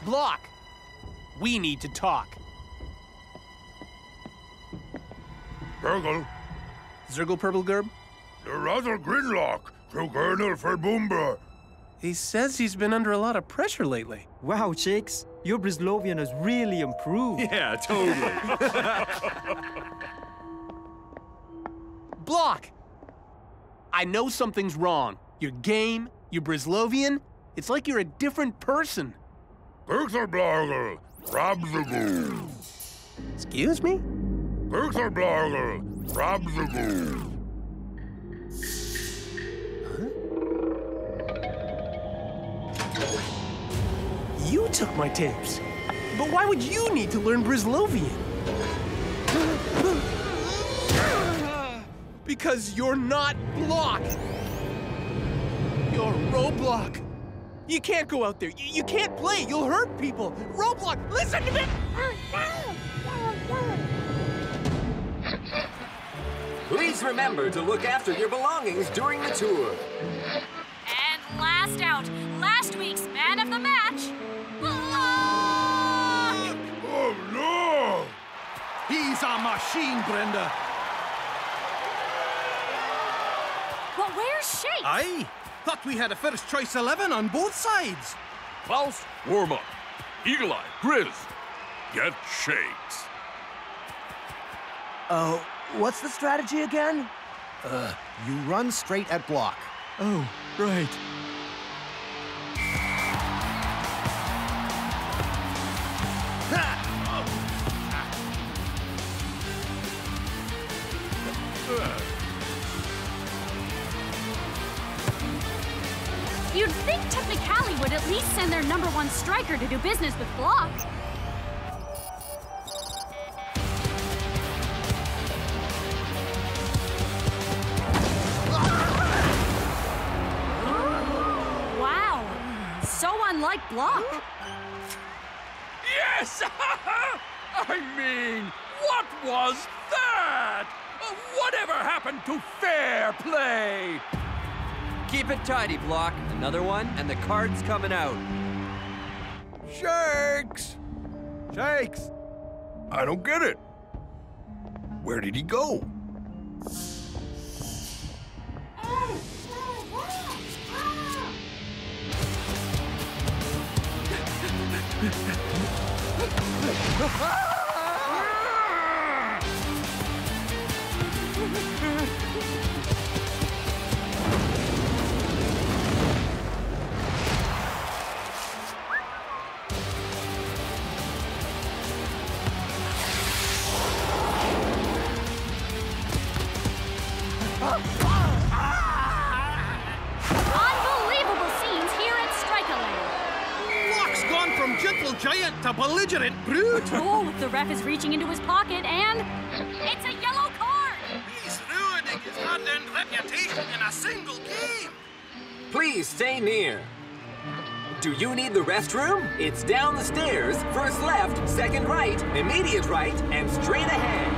Block, we need to talk. Burgle. Zergle Purple Gerb? The Razzle Grinlock. He says he's been under a lot of pressure lately. Wow, Shakes, your Brislovian has really improved. Yeah, totally. Block! I know something's wrong. Your game, your Brislovian, it's like you're a different person. Gurglerblargle, Robzagoo. Excuse me? Gurglerblargle, Robzagoo. You took my tapes. But why would you need to learn Brislovian? Because you're not Block. You're Roblox. You can't go out there. You can't play. You'll hurt people. Roblox, listen to me! Please remember to look after your belongings during the tour. And last out, last week's man of the match, Block! Oh, no! He's a machine, Brenda. Well, where's Shakes? Aye. Thought we had a first choice 11 on both sides. Klaus, warm up. Eagle Eye, Grizz, get Shakes. Oh, what's the strategy again? You run straight at Block. Oh, right. You'd think Technicali would at least send their #1 striker to do business with Block. Wow, so unlike Block. Yes! I mean, what was that? Whatever happened to fair play? Keep it tidy, Block. Another one, and the card's coming out. Shakes! Shakes! I don't get it. Where did he go? Unbelievable scenes here at Strikeland. Locke's gone from gentle giant to belligerent brute. Oh, the ref is reaching into his pocket and... It's a yellow card! He's ruining his hard-earned reputation in a single game. Please stay near. Do you need the restroom? It's down the stairs, first left, second right, immediate right, and straight ahead.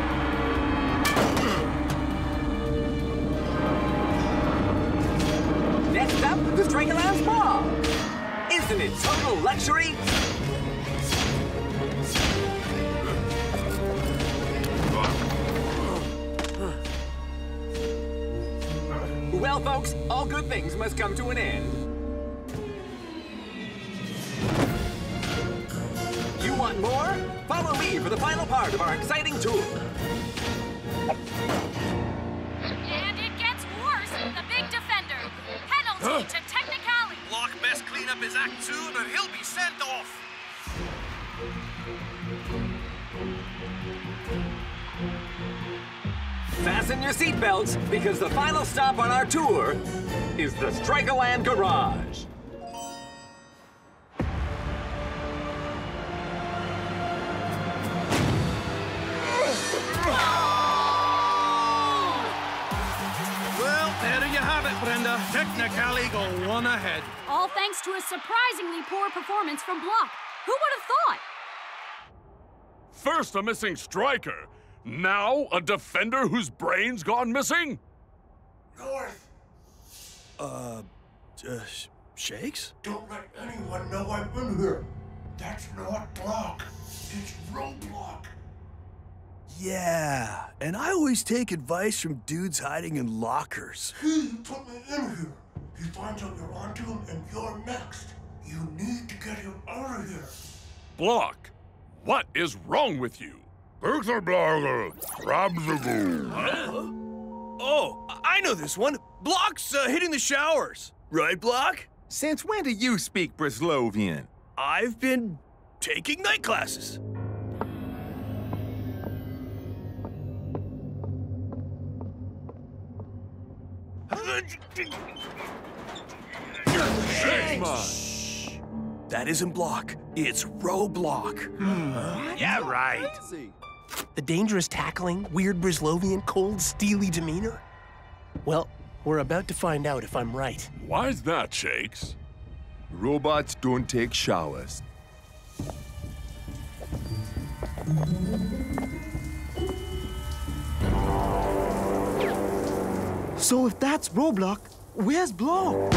Next up, the Strikeland's Ball! Isn't it total luxury? Well, folks, all good things must come to an end. You want more? Follow me for the final part of our exciting tour. And it gets worse, the big defender. Penalty to technicality. Locke best clean up his act soon, and he'll be sent off. Fasten your seatbelts, because the final stop on our tour is the Strikeland Garage. Brenda, technically go one ahead. All thanks to a surprisingly poor performance from Block. Who would have thought? First a missing striker, now a defender whose brain's gone missing? North! Shakes? Don't let anyone know I've been here. That's not Block, it's Roadblock. Yeah, and I always take advice from dudes hiding in lockers. He put me in here. He finds out you're onto him and you're next. You need to get him out of here. Block, what is wrong with you? Burglar, grab the goo. Oh, I know this one. Block's hitting the showers. Right, Block? Since when do you speak Breslovian? I've been taking night classes. Shh. That isn't Block, it's Roadblock. Yeah, right. The dangerous tackling, weird Breslovian, cold, steely demeanor? Well, we're about to find out if I'm right. Why's that, Shakes? Robots don't take showers. So if that's Roadblock, where's Block?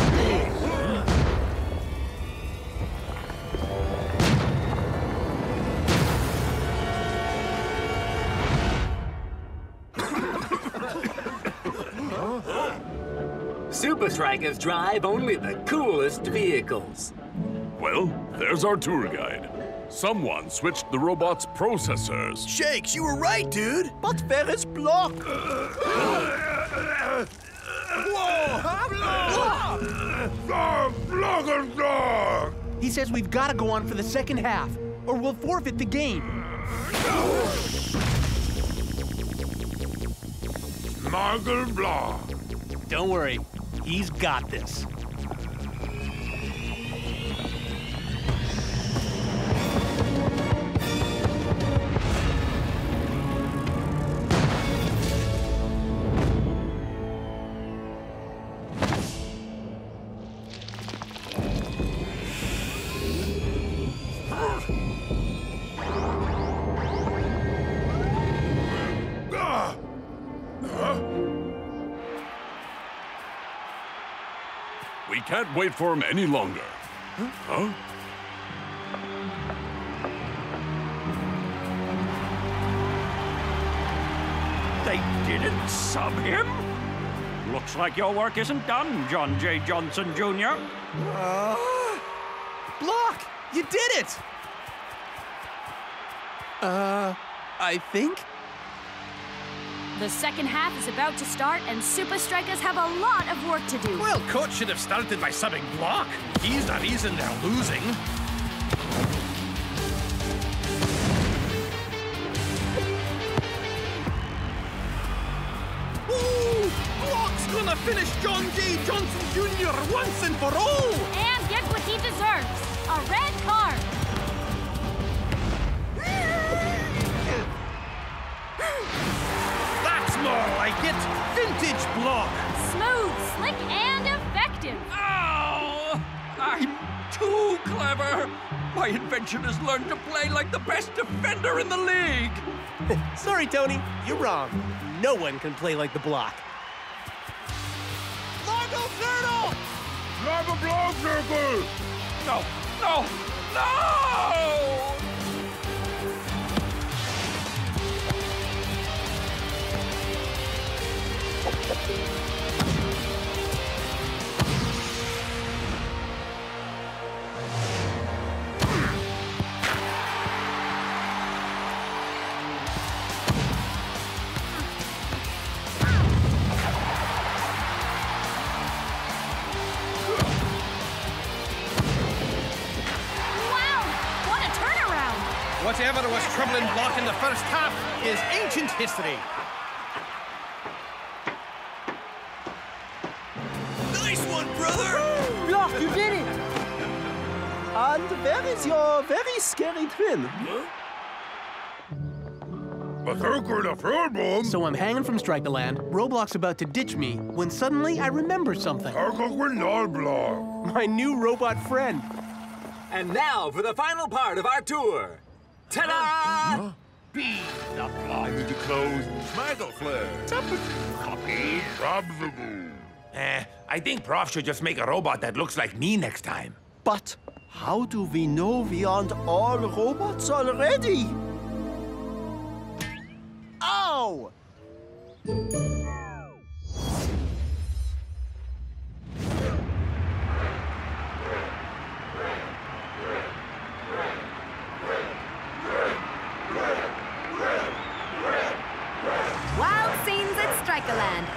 Super Strikers drive only the coolest vehicles. Well, there's our tour guide. Someone switched the robot's processors. Shakes, you were right, dude. But where is Block? Block! He says we've got to go on for the second half, or we'll forfeit the game. Margle Block. Don't worry, he's got this. We can't wait for him any longer. Huh? They didn't sub him? Looks like your work isn't done, John J. Johnson, Jr. Block, you did it! I think? The second half is about to start, and Super Strikers have a lot of work to do. Well, Coach should have started by subbing Block. He's the reason they're losing. Ooh, Block finish John J. Johnson Jr. once and for all! And get what he deserves, a red card! That's more like it! Vintage block! Smooth, slick, and effective! Ow! I'm too clever! My invention has learned to play like the best defender in the league! Sorry, Tony, you're wrong. No one can play like the block. Largo Flirtle! Largo Block Circle! No, no, no! Whatever was troubling Block in the first half is ancient history. Nice one, brother! Block, you did it! And where is your very scary twin? So I'm hanging from Strikerland, Roblox about to ditch me, when suddenly I remember something. My new robot friend. And now for the final part of our tour. Ta-da! Be the block. I need to close Smigleflare. Copy. Probable. I think Prof should just make a robot that looks like me next time. But how do we know we aren't all robots already? Oh!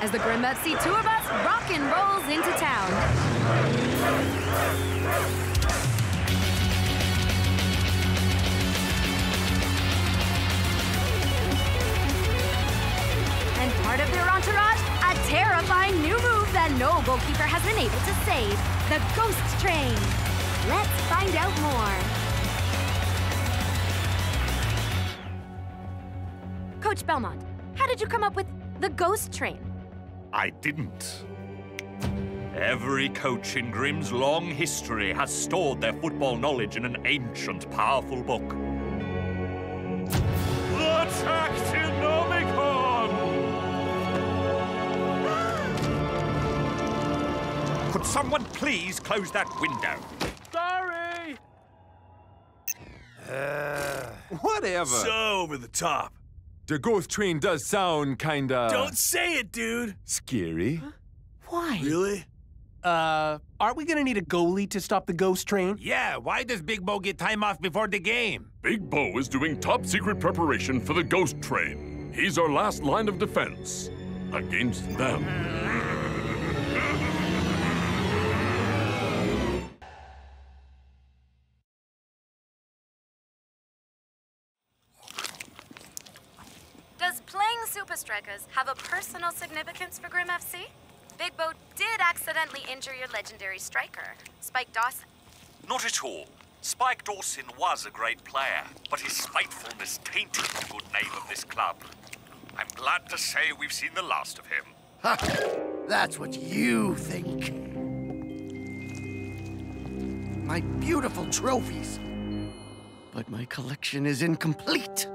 As the Grimmercy tour bus rock and rolls into town. And part of their entourage, a terrifying new move that no goalkeeper has been able to save, the Ghost Train. Let's find out more. Coach Belmont, how did you come up with the Ghost Train? I didn't. Every coach in Grimm's long history has stored their football knowledge in an ancient, powerful book. The Tactinomicon! Could someone please close that window? Sorry! Whatever. So over the top. The Ghost Train does sound kinda... Don't say it, dude! Scary. Huh? Why? Really? Aren't we gonna need a goalie to stop the Ghost Train? Yeah, why does Big Bo get time off before the game? Big Bo is doing top-secret preparation for the Ghost Train. He's our last line of defense against them. Super Strikers have a personal significance for Grimm FC? Big Bo did accidentally injure your legendary striker, Spike Dawson. Not at all. Spike Dawson was a great player, but his spitefulness tainted the good name of this club. I'm glad to say we've seen the last of him. Ha! That's what you think. My beautiful trophies. But my collection is incomplete.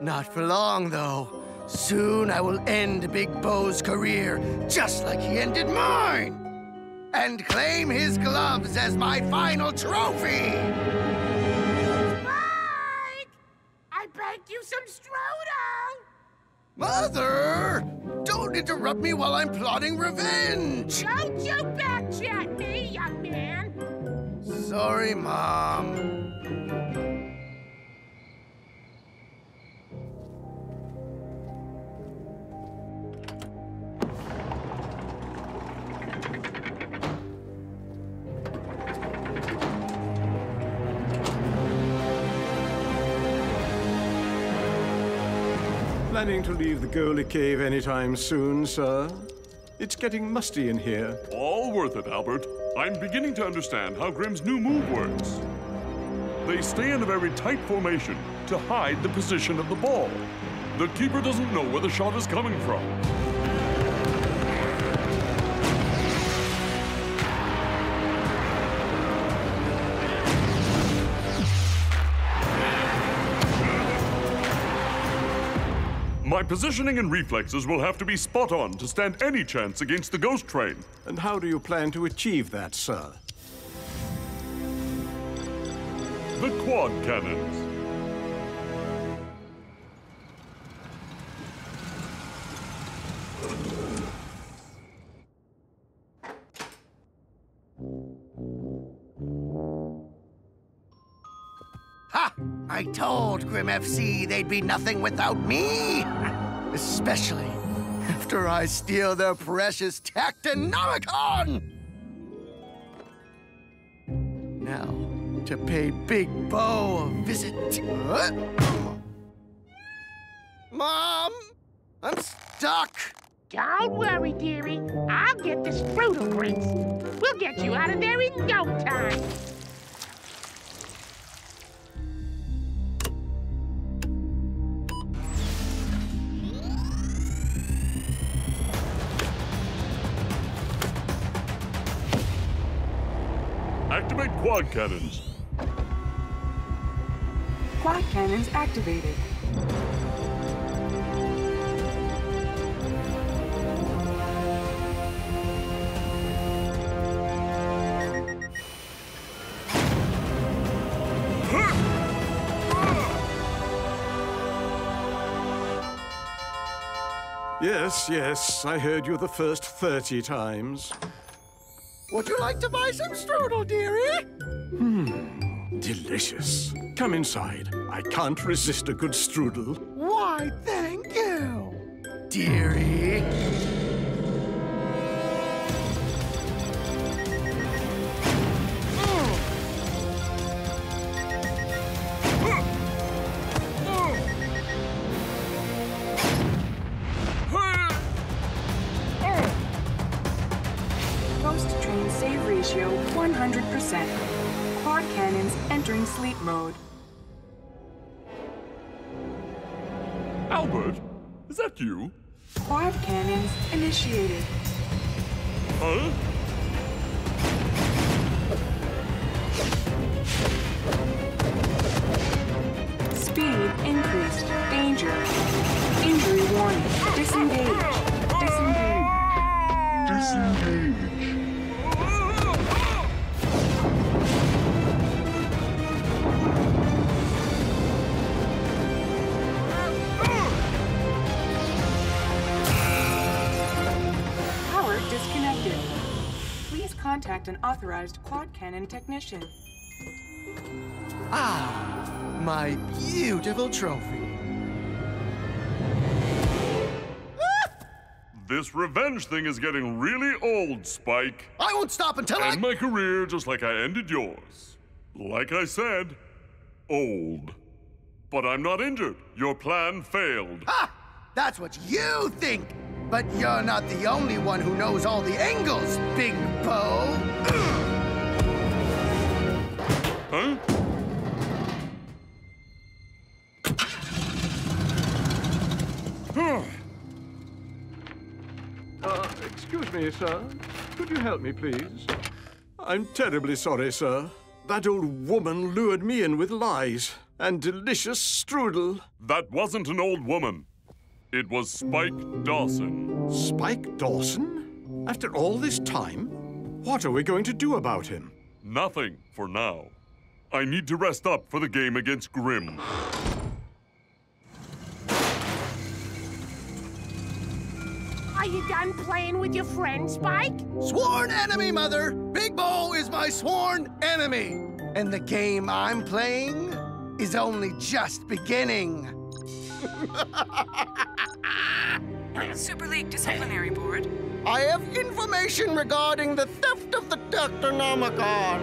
Not for long, though. Soon I will end Big Bo's career, just like he ended mine! And claim his gloves as my final trophy! Spike! I baked you some strudel! Mother! Don't interrupt me while I'm plotting revenge! Don't you backchat me, young man! Sorry, Mom. Planning to leave the Goalie Cave anytime soon, sir? It's getting musty in here. All worth it, Albert. I'm beginning to understand how Grimm's new move works. They stay in a very tight formation to hide the position of the ball. The keeper doesn't know where the shot is coming from. My positioning and reflexes will have to be spot on to stand any chance against the ghost train. And how do you plan to achieve that, sir? The quad cannons. Ha! I told Grimm FC they'd be nothing without me! Especially after I steal their precious Tactonomicon! Now, to pay Big Bo a visit. Mom! I'm stuck! Don't worry, dearie. I'll get the Strudel Bricks. We'll get you out of there in no time. Activate quad cannons. Quad cannons activated. Yes, yes, I heard you the first 30 times. Would you like to buy some strudel, dearie? Delicious. Come inside. I can't resist a good strudel. Why, thank you, dearie. Save ratio 100%. Quad cannons entering sleep mode. Albert, is that you? Quad cannons initiated. Huh? Speed increased. Danger. Injury warning. Disengage. Disengage. Disengage. Contact an authorized quad cannon technician. Ah, my beautiful trophy. This revenge thing is getting really old, Spike. I won't stop until I end my career just like I ended yours. Like I said, old. But I'm not injured. Your plan failed. Ha! That's what you think. But you're not the only one who knows all the angles, Big Bo. Huh? Excuse me, sir. Could you help me, please? I'm terribly sorry, sir. That old woman lured me in with lies and delicious strudel. That wasn't an old woman. It was Spike Dawson. Spike Dawson? After all this time? What are we going to do about him? Nothing for now. I need to rest up for the game against Grimm. Are you done playing with your friend, Spike? Sworn enemy, Mother! Big Bo is my sworn enemy! And the game I'm playing is only just beginning. Super League Disciplinary Board. I have information regarding the theft of the Tactonomicon.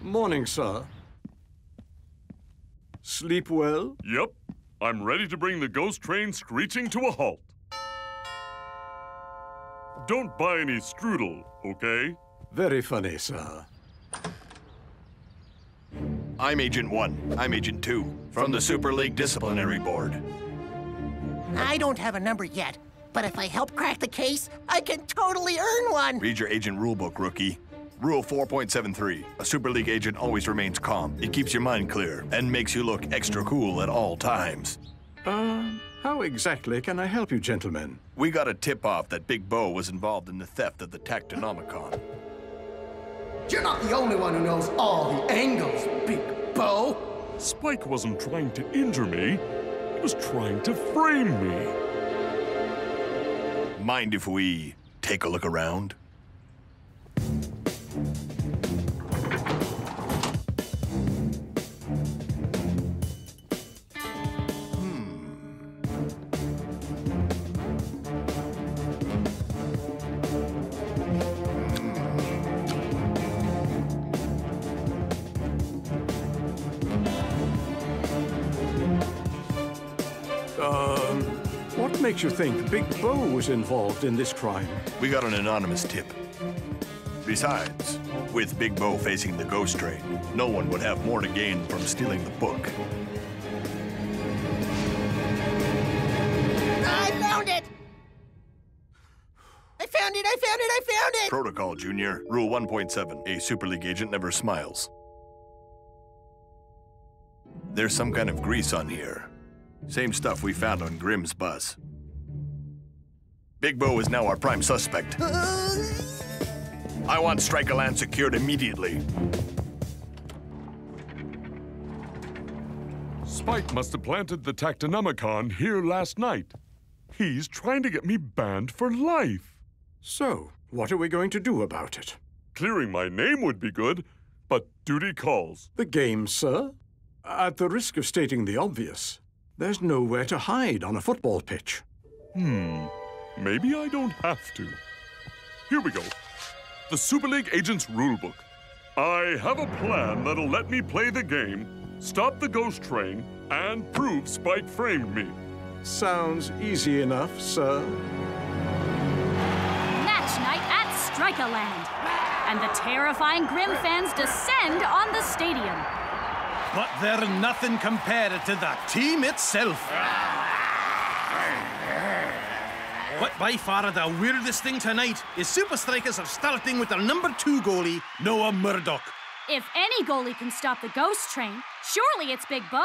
Morning, sir. Sleep well? Yep. I'm ready to bring the ghost train screeching to a halt. Don't buy any strudel, okay? Very funny, sir. I'm Agent 1. I'm Agent 2, from the Super League Disciplinary Board. I don't have a number yet, but if I help crack the case, I can totally earn one! Read your agent rulebook, rookie. Rule 4.73. A Super League agent always remains calm. It keeps your mind clear and makes you look extra cool at all times. How exactly can I help you, gentlemen? We got a tip-off that Big Bo was involved in the theft of the Tactonomicon. You're not the only one who knows all the angles, Big Bo! Spike wasn't trying to injure me. He was trying to frame me. Mind if we take a look around? What makes you think Big Bo was involved in this crime? We got an anonymous tip. Besides, with Big Bo facing the ghost train, no one would have more to gain from stealing the book. I found it! I found it! I found it! I found it! Protocol, Junior. Rule 1.7. A Super League agent never smiles. There's some kind of grease on here. Same stuff we found on Grimm's bus. Big Bo is now our prime suspect. I want Strike-A-Land secured immediately. Spike must have planted the Tactonomicon here last night. He's trying to get me banned for life. So, what are we going to do about it? Clearing my name would be good, but duty calls. The game, sir? At the risk of stating the obvious, there's nowhere to hide on a football pitch. Maybe I don't have to. Here we go. The Super League Agent's Rulebook. I have a plan that'll let me play the game, stop the ghost train, and prove Spike framed me. Sounds easy enough, sir. Match night at Strike-A-Land. And the terrifying Grimm fans descend on the stadium. But they're nothing compared to the team itself. But by far the weirdest thing tonight is Super Strikers are starting with their number 2 goalie, Noah Murdoch. If any goalie can stop the ghost train, surely it's Big Bo.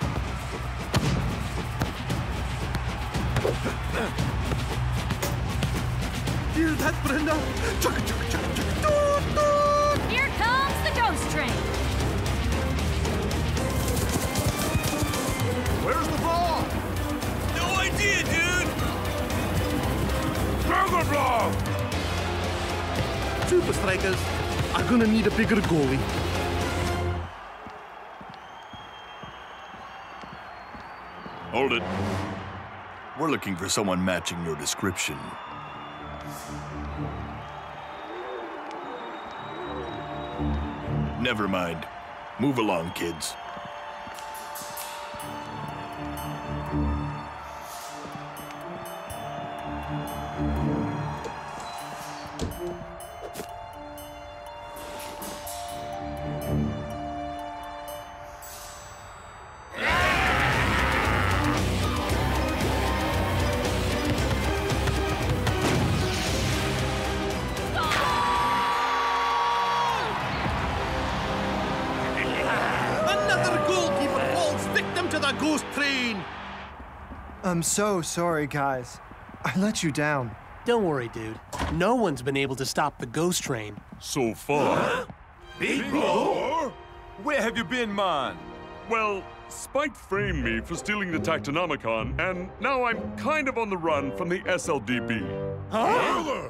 Hear that, Brenda? Chugga, chugga, chugga, chugga. Doo, doo. Here comes the ghost train. Where's the ball? No idea, dude! Burger ball! Super Strikers are gonna need a bigger goalie. Hold it. We're looking for someone matching your description. Never mind. Move along, kids. I'm so sorry, guys. I let you down. Don't worry, dude. No one's been able to stop the ghost train. So far. Huh? Big Bo? Where have you been, man? Well, Spike framed me for stealing the Tactonomicon, and now I'm kind of on the run from the SLDB. Huh?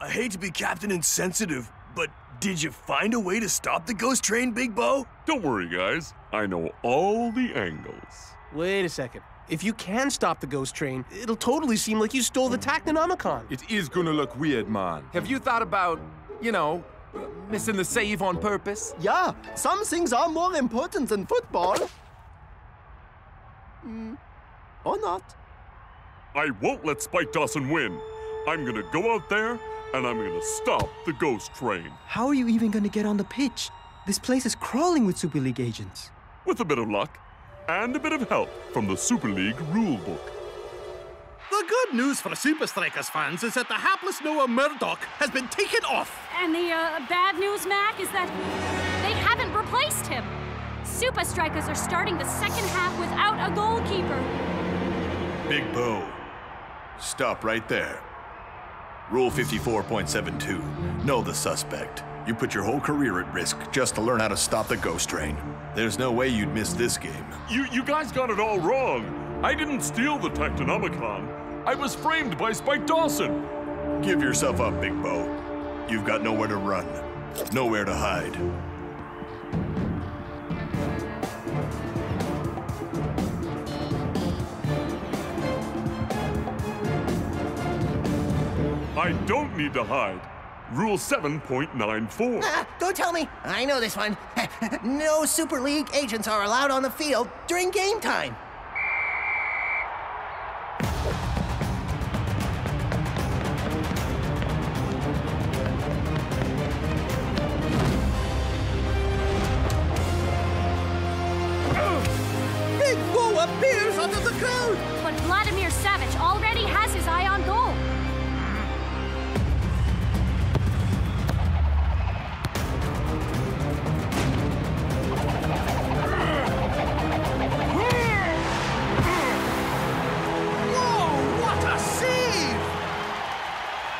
I hate to be Captain Insensitive, but did you find a way to stop the ghost train, Big Bo? Don't worry, guys. I know all the angles. Wait a second. If you can stop the ghost train, it'll totally seem like you stole the Tactonomicon. It is gonna look weird, man. Have you thought about, you know, missing the save on purpose? Yeah, some things are more important than football. Or not. I won't let Spike Dawson win. I'm gonna go out there, and I'm gonna stop the ghost train. How are you even gonna get on the pitch? This place is crawling with Super League agents. With a bit of luck, and a bit of help from the Super League rulebook. The good news for Super Strikers fans is that the hapless Noah Murdoch has been taken off. And the bad news, Mac, is that they haven't replaced him. Super Strikers are starting the second half without a goalkeeper. Big Bo, stop right there. Rule 54.72, know the suspect. You put your whole career at risk just to learn how to stop the ghost train. There's no way you'd miss this game. You guys got it all wrong. I didn't steal the Tactonomicon. I was framed by Spike Dawson. Give yourself up, Big Bo. You've got nowhere to run, nowhere to hide. I don't need to hide. Rule 7.94. Don't tell me. I know this one. No Super League agents are allowed on the field during game time. Big Bo appears under the crowd. But Vladimir Savage already has his eye on goal.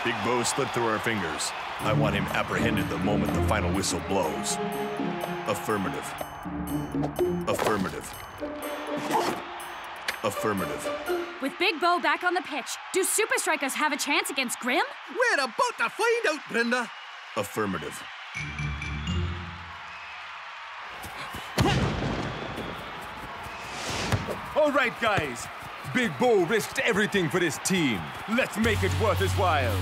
Big Bo slipped through our fingers. I want him apprehended the moment the final whistle blows. Affirmative. Affirmative. Affirmative. With Big Bo back on the pitch, do Super Strikers have a chance against Grimm? We're about to find out, Brenda. Affirmative. All right, guys. Big Bo risked everything for this team. Let's make it worth his while.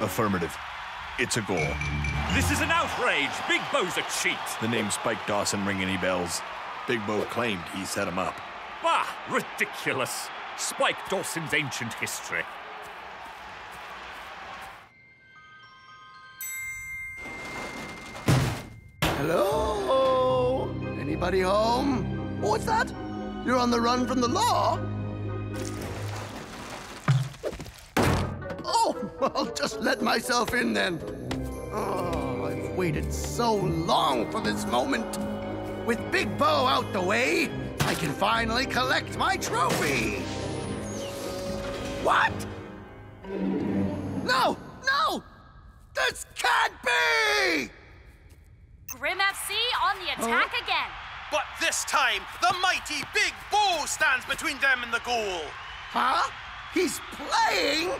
Affirmative. It's a goal. This is an outrage. Big Bo's a cheat. The name Spike Dawson ring any bells? Big Bo claimed he set him up. Bah! Ridiculous! Spike Dawson's ancient history. Hello? Anybody home? What's that? You're on the run from the law? Oh, I'll just let myself in then. Oh, I've waited so long for this moment. With Big Bo out the way, I can finally collect my trophy! What? No! No! This can't be! Grimm FC on the attack again. But this time, the mighty Big Bo stands between them and the goal. Huh? He's playing?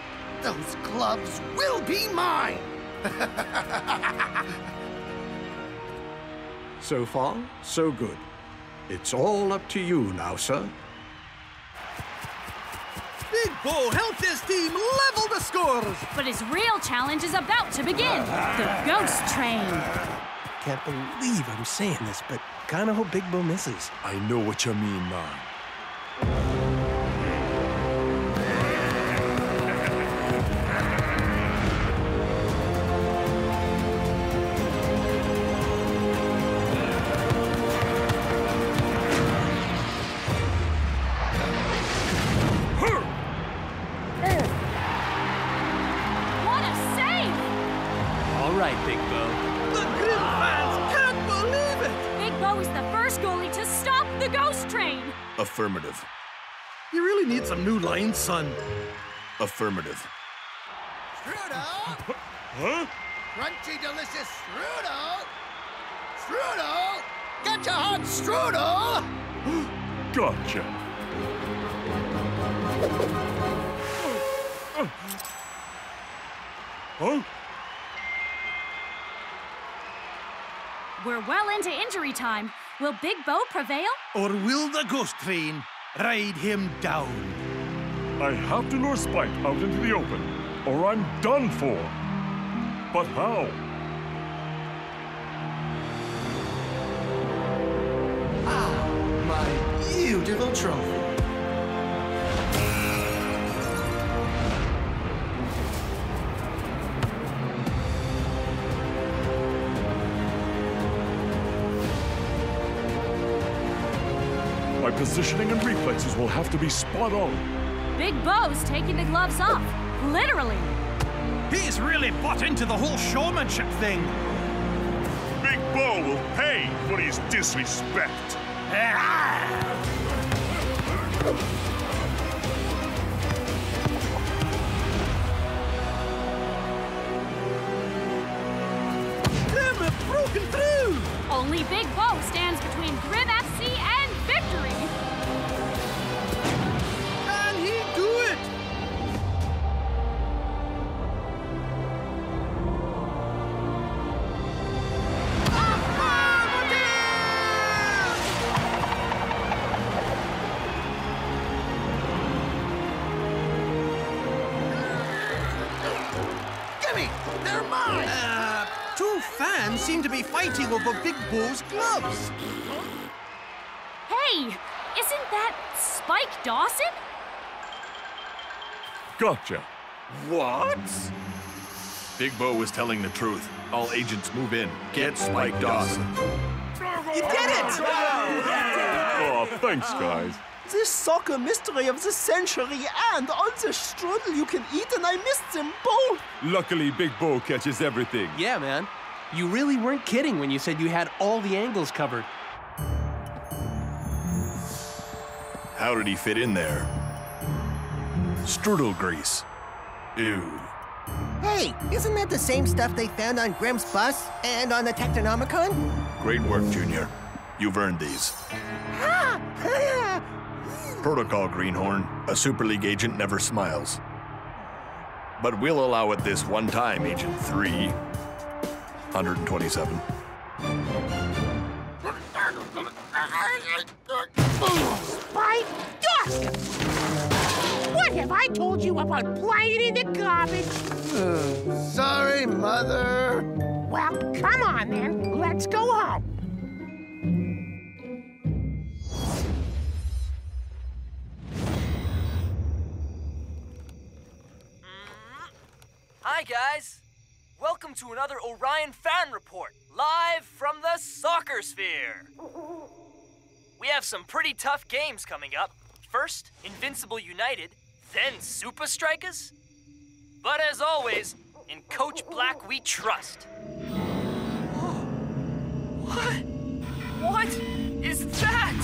Those gloves will be mine! So far, so good. It's all up to you now, sir. Big Bo helped his team level the scores! But his real challenge is about to begin. The ghost train. Can't believe I'm saying this, but kind of hope Big Bo misses. I know what you mean, Mom. Affirmative. You really need some new lines, son. Affirmative. Strudel! Huh? Crunchy, delicious strudel! Strudel! Get your hot strudel! Gotcha. Huh? We're well into injury time. Will Big Bo prevail? Or will the ghost train? Ride him down. I have to lure Spite out into the open, or I'm done for. But how? Ah, my beautiful trophy. My positioning and reflexes will have to be spot on. Big Bo's taking the gloves off, literally. He's really bought into the whole showmanship thing. Big Bo will pay for his disrespect. Grim have broken through! Only Big Bo stands between Grim FC and victory! Can he do it? Gimme! They're mine! Two fans seem to be fighting over Big Bo's gloves. Hey, isn't that Spike Dawson? Gotcha. What? Big Bo was telling the truth. All agents move in. Get Spike Dawson. You did it! Oh, thanks, guys. This soccer mystery of the century and all the strudel you can eat, and I missed them both. Luckily, Big Bo catches everything. Yeah, man. You really weren't kidding when you said you had all the angles covered. How did he fit in there? Strudel grease. Ew. Hey, isn't that the same stuff they found on Grimm's bus and on the Technomicon? Great work, Junior. You've earned these. Protocol, Greenhorn. A Super League agent never smiles. But we'll allow it this one time, Agent 3. 127. Spike Dawson! What have I told you about playing in the garbage? Sorry, Mother. Well, come on, then. Let's go home. Hi, guys. Welcome to another Orion Fan Report, live from the Soccer Sphere. We have some pretty tough games coming up. First, Invincible United, then Super Strikers. But as always, in Coach Black we trust. What? What is that?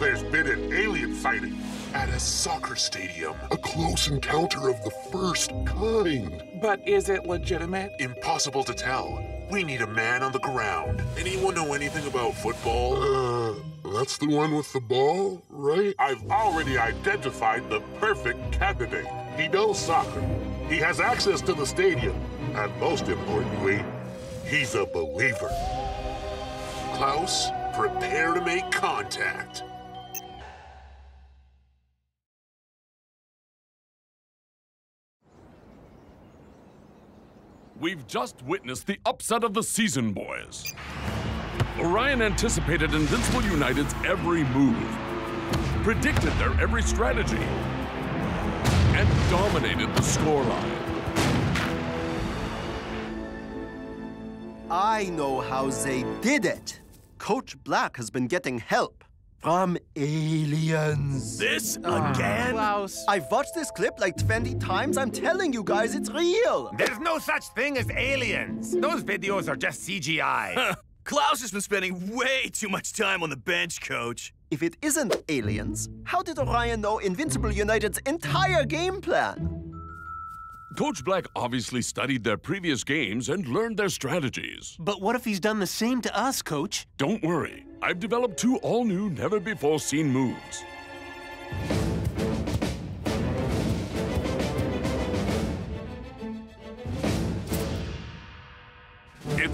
There's been an alien sighting. At a soccer stadium. A close encounter of the first kind. But is it legitimate? Impossible to tell. We need a man on the ground. Anyone know anything about football? That's the one with the ball, right? I've already identified the perfect candidate. He knows soccer. He has access to the stadium. And most importantly, he's a believer. Klaus, prepare to make contact. We've just witnessed the upset of the season, boys. Orion anticipated Invincible United's every move, predicted their every strategy, and dominated the scoreline. I know how they did it. Coach Black has been getting help from aliens. This again? Klaus. I've watched this clip like 20 times. I'm telling you guys, it's real. There's no such thing as aliens. Those videos are just CGI. Klaus has been spending way too much time on the bench, Coach. If it isn't aliens, how did Orion know Invincible United's entire game plan? Coach Black obviously studied their previous games and learned their strategies. But what if he's done the same to us, Coach? Don't worry. I've developed two all-new, never-before-seen moves.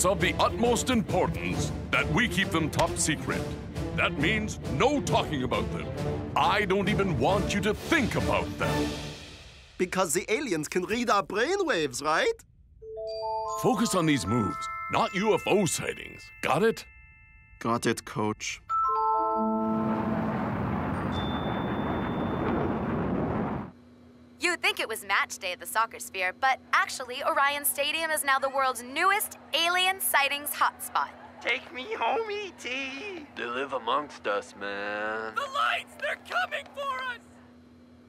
it's of the utmost importance that we keep them top secret. That means no talking about them. I don't even want you to think about them. Because the aliens can read our brainwaves, right? Focus on these moves, not UFO sightings. Got it? Got it, Coach. You'd think it was match day at the Soccer Sphere, but actually Orion Stadium is now the world's newest alien sightings hotspot. Take me home, E.T. They live amongst us, man. The lights! They're coming for us!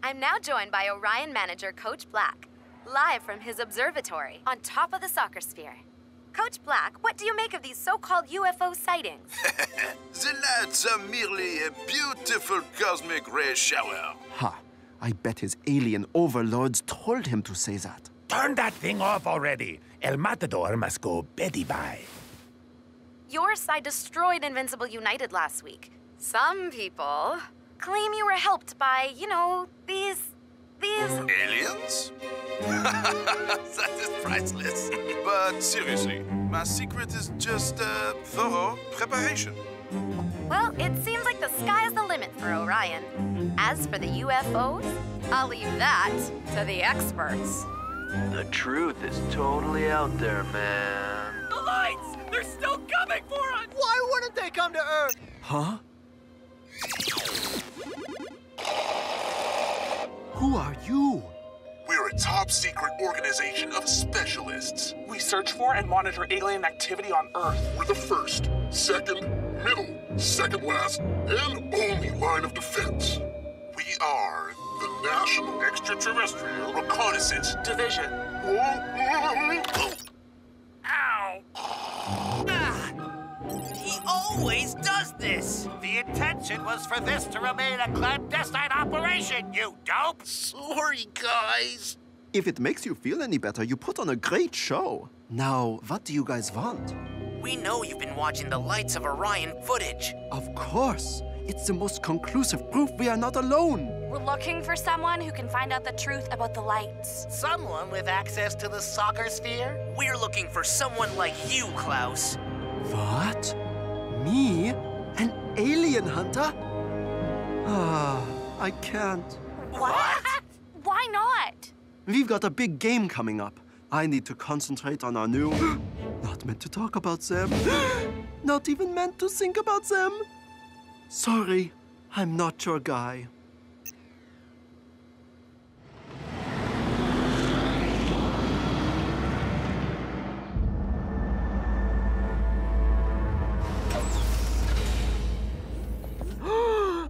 I'm now joined by Orion manager Coach Black, live from his observatory on top of the Soccer Sphere. Coach Black, what do you make of these so-called UFO sightings? The lights are merely a beautiful cosmic ray shower. Ha. I bet his alien overlords told him to say that. Turn that thing off already. El Matador must go beddy-bye. Your side destroyed Invincible United last week. Some people claim you were helped by, you know, these... aliens? That is priceless. But seriously, my secret is just thorough preparation. Well, it seems like the sky's the limit for Orion. As for the UFOs, I'll leave that to the experts. The truth is totally out there, man. The lights! They're still coming for us! Why wouldn't they come to Earth? Huh? Who are you? We're a top-secret organization of specialists. We search for and monitor alien activity on Earth. We're the first, second, middle, second last, and only line of defense. We are the National Extraterrestrial Reconnaissance Division. Ow! Ah, he always does this. The intention was for this to remain a clandestine operation, you dope. Sorry, guys. If it makes you feel any better, you put on a great show. Now, what do you guys want? We know you've been watching the Lights of Orion footage. Of course. It's the most conclusive proof we are not alone. We're looking for someone who can find out the truth about the lights. Someone with access to the Soccer Sphere? We're looking for someone like you, Klaus. What? Me? An alien hunter? Ah, I can't. What? Why not? We've got a big game coming up. I need to concentrate on our new... Not meant to talk about them. Not even meant to think about them. Sorry, I'm not your guy.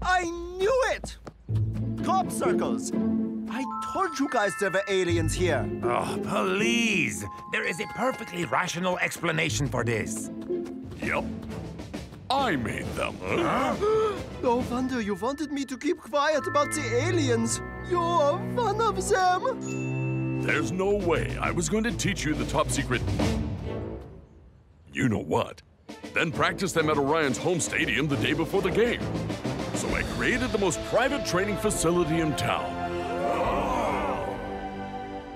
I knew it! Crop circles. I told you guys there were aliens here. Oh, please. There is a perfectly rational explanation for this. Yep. I made them. Huh? No wonder you wanted me to keep quiet about the aliens. You're one of them. There's no way I was going to teach you the top secret. You know what? Then practice them at Orion's home stadium the day before the game. So I created the most private training facility in town.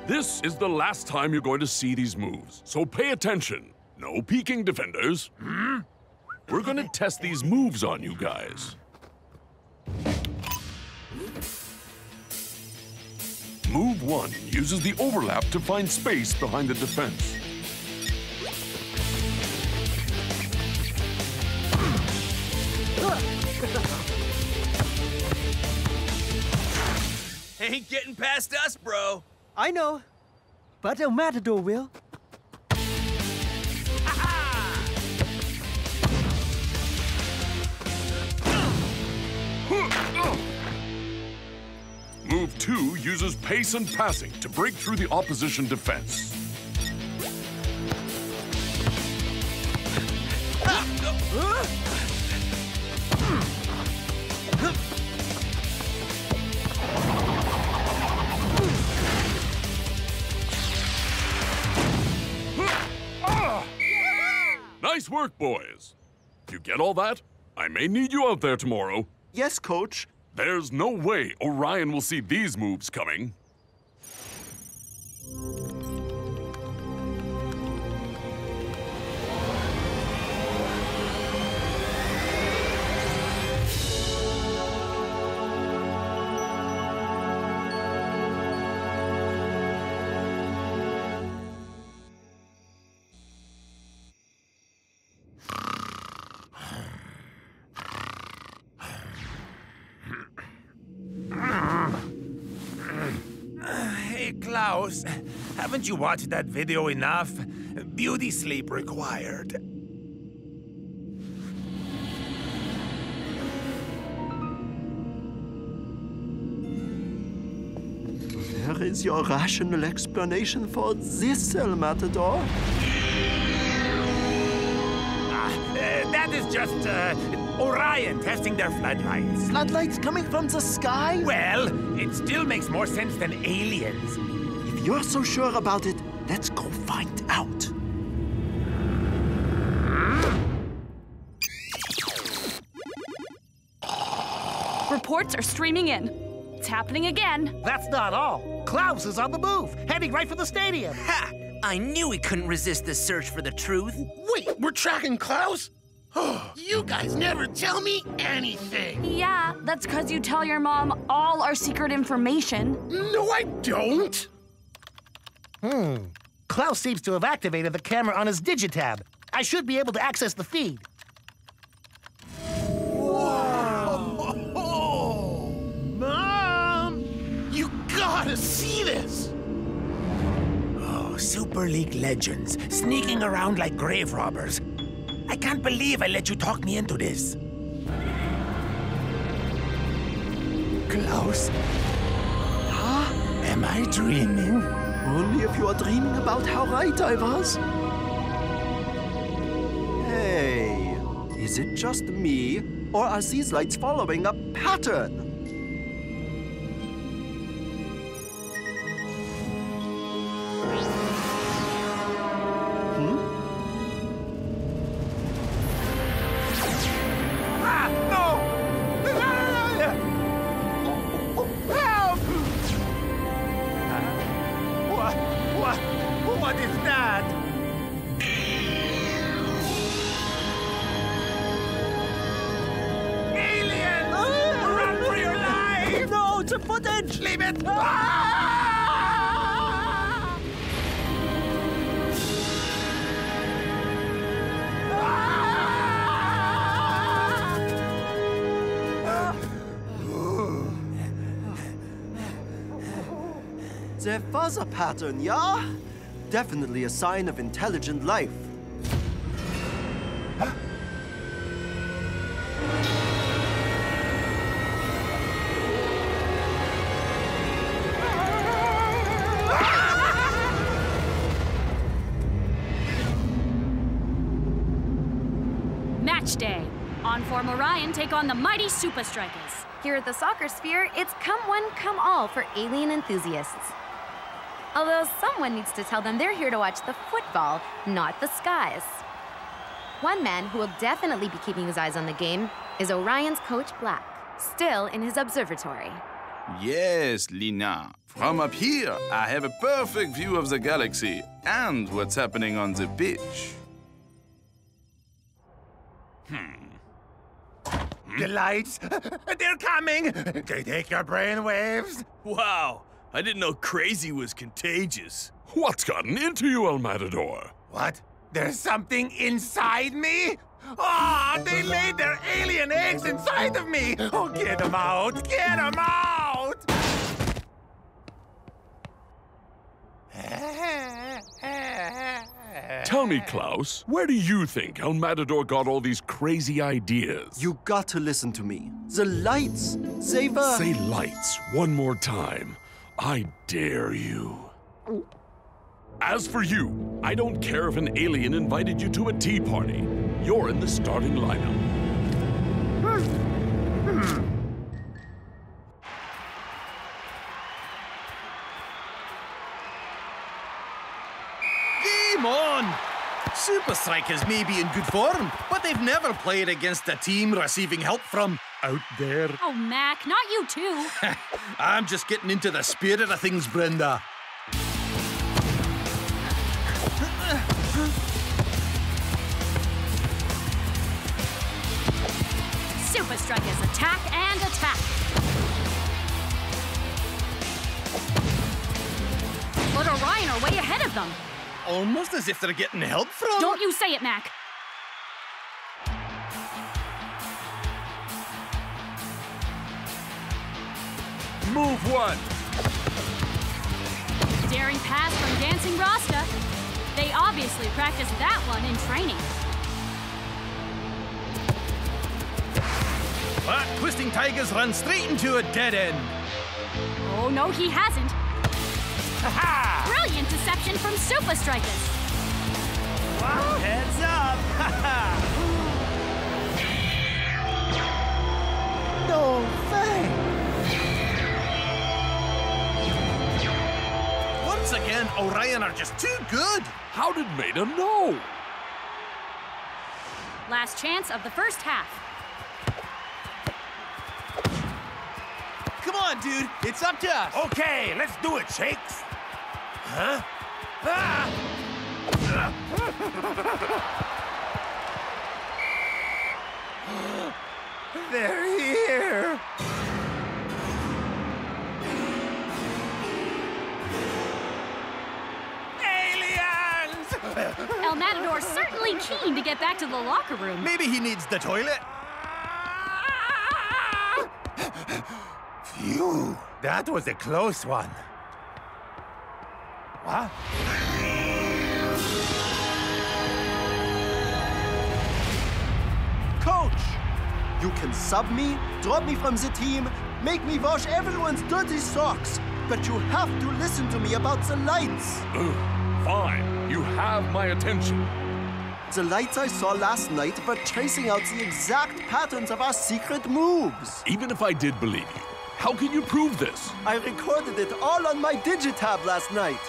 This is the last time you're going to see these moves, so pay attention. No peeking, defenders. Hmm? We're going to test these moves on you guys. Move 1 uses the overlap to find space behind the defense. Ain't getting past us, bro. I know, but El Matador will. Move 2 uses pace and passing to break through the opposition defense. Nice work, boys. You get all that? I may need you out there tomorrow. Yes, Coach. There's no way Orion will see these moves coming. Klaus, haven't you watched that video enough? Beauty sleep required. Where is your rational explanation for this, El Matador? That is just Orion testing their floodlights. Floodlights coming from the sky? Well, it still makes more sense than aliens. If you're so sure about it, let's go find out. Reports are streaming in. It's happening again. That's not all. Klaus is on the move, heading right for the stadium. Ha! I knew we couldn't resist this search for the truth. Wait, we're tracking Klaus? You guys never tell me anything. Yeah, that's because you tell your mom all our secret information. No, I don't. Klaus seems to have activated the camera on his digitab. I should be able to access the feed. Wow. Mom! You gotta see this! Oh, Super League legends sneaking around like grave robbers. I can't believe I let you talk me into this. Klaus? Huh? Am I dreaming? Only if you are dreaming about how right I was. Hey, is it just me, or are these lights following a pattern? What is that? Alien! Run for your life! No, it's a footage! Leave it! There was a pattern, yeah? Definitely a sign of intelligent life. Huh? Match day. On form Orion take on the mighty Super Strikers. Here at the Soccer Sphere, it's come one, come all for alien enthusiasts. Although someone needs to tell them they're here to watch the football, not the skies. One man who will definitely be keeping his eyes on the game is Orion's coach Black, still in his observatory. Yes, Lina. From up here, I have a perfect view of the galaxy and what's happening on the pitch. The lights, they're coming. They take your brainwaves. Wow. I didn't know crazy was contagious. What's gotten into you, El Matador? What? There's something inside me? Ah, oh, they laid their alien eggs inside of me! Oh, get them out! Get them out! Tell me, Klaus, where do you think El Matador got all these crazy ideas? You got to listen to me. The lights, they were... Say lights one more time. I dare you. As for you, I don't care if an alien invited you to a tea party. You're in the starting lineup. Game on! Super Strikers may be in good form, but they've never played against a team receiving help from out there. Oh, Mac, not you too. I'm just getting into the spirit of things, Brenda. Super Strikers attack and attack. But Orion are way ahead of them. Almost as if they're getting help from... Don't you say it, Mac. Move one. Daring pass from Dancing Rasta. They obviously practiced that one in training. But Twisting Tiger's run straight into a dead end. Oh, no, he hasn't. Ha-ha! Brilliant deception from Super Strikers. Wow, heads up! Ha-ha! No way! Once again, Orion are just too good. How did Maida know? Last chance of the first half. Come on, dude. It's up to us. Okay, let's do it, Shakes. Huh? Ah! They're here. Aliens! El Matador's certainly keen to get back to the locker room. Maybe he needs the toilet. You, that was a close one. What? Coach, you can sub me, drop me from the team, make me wash everyone's dirty socks, but you have to listen to me about the lights. Fine, you have my attention. The lights I saw last night were tracing out the exact patterns of our secret moves. Even if I did believe you, how can you prove this? I recorded it all on my digitab last night,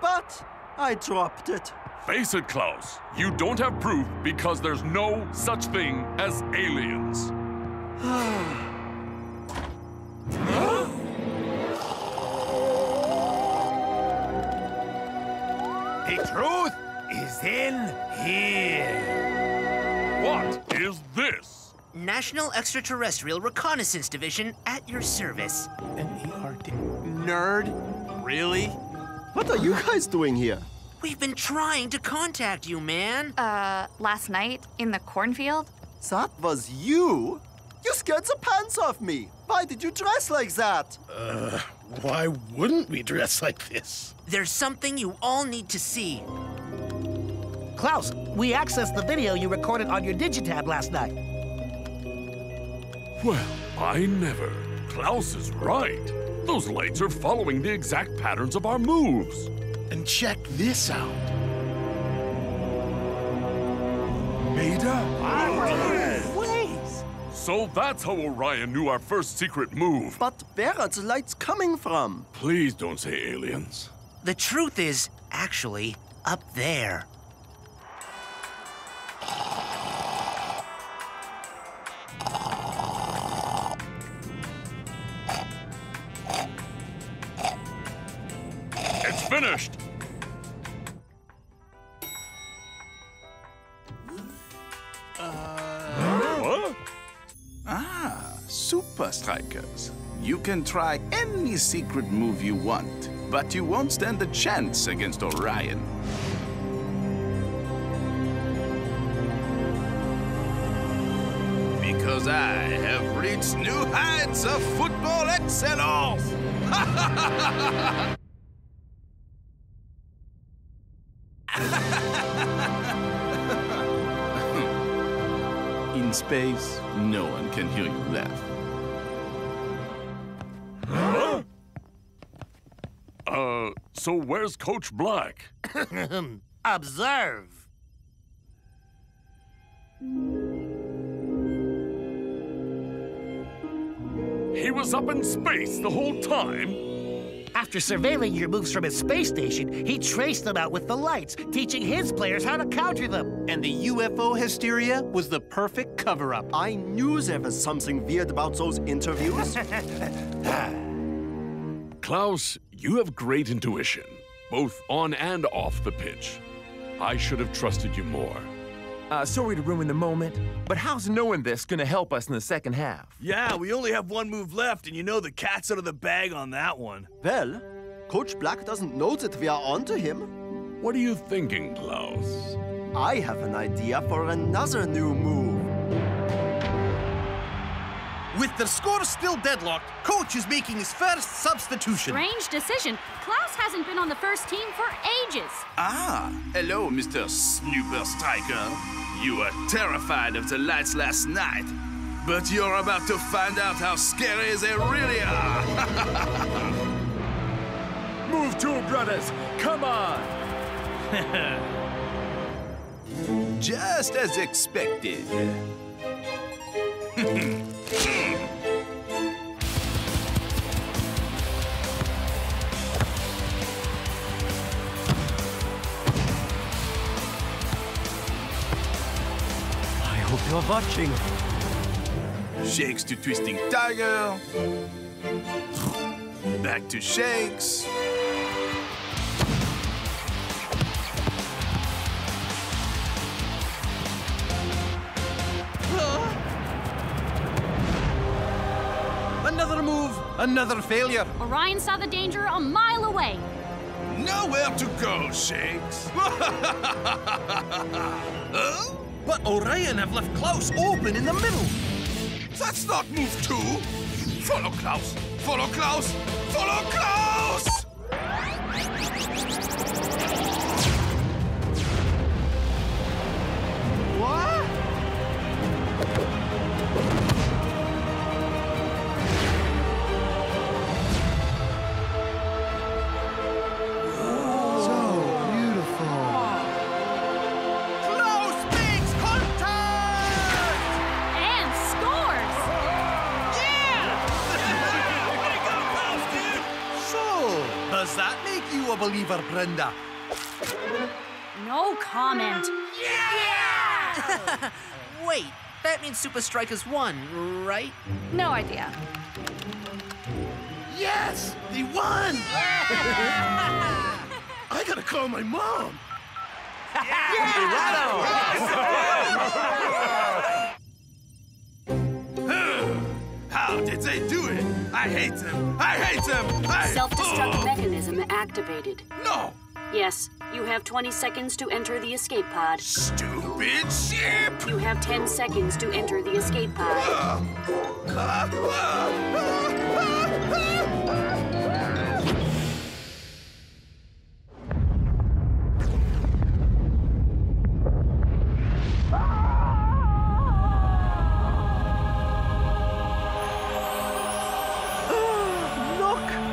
but I dropped it. Face it, Klaus. You don't have proof because there's no such thing as aliens. Huh? The truth is in here. What is this? National Extraterrestrial Reconnaissance Division at your service. N-E-R-D. Nerd? Really? What are you guys doing here? We've been trying to contact you, man. Last night in the cornfield? That was you? You scared the pants off me. Why did you dress like that? Why wouldn't we dress like this? There's something you all need to see. Klaus, we accessed the video you recorded on your digitab last night. Well, I never. Klaus is right. Those lights are following the exact patterns of our moves. And check this out. Maida? Please! So that's how Orion knew our first secret move. But where are the lights coming from? Please don't say aliens. The truth is, actually, up there. Finished. Huh? Super Strikers. You can try any secret move you want, but you won't stand a chance against Orion. Because I have reached new heights of football excellence! In space, no one can hear you laugh. Huh? So where's Coach Black? Observe. He was up in space the whole time. After surveilling your moves from his space station, he traced them out with the lights, teaching his players how to counter them. And the UFO hysteria was the perfect cover-up. I knew there was something weird about those interviews. Klaus, you have great intuition, both on and off the pitch. I should have trusted you more. Sorry to ruin the moment, but how's knowing this gonna help us in the second half? Yeah, we only have one move left, and you know the cat's out of the bag on that one. Well, Coach Black doesn't know that we are onto him. What are you thinking, Klaus? I have an idea for another new move. With the score still deadlocked, Coach is making his first substitution. Strange decision. Klaus hasn't been on the first team for ages. Ah, hello, Mr. Snooper Striker. You were terrified of the lights last night, but you're about to find out how scary they really are. Move to, brothers. Come on. Just as expected. You're watching. Shakes to Twisting Tiger. Back to shakes. Another move, another failure. Orion saw the danger a mile away. Nowhere to go, shakes. Huh? But Orion have left Klaus open in the middle. That's not move two. Follow Klaus. Follow Klaus. Follow Klaus! What? Believer, Brenda. No comment. Yeah! Wait, that means Super Strikers won, right? No idea. Yes, they won! Yeah! I gotta call my mom. Yeah! How did they do it? I hate them! I hate them! Self-destruct mechanism activated. No! Yes, you have 20 seconds to enter the escape pod. Stupid ship! You have 10 seconds to enter the escape pod.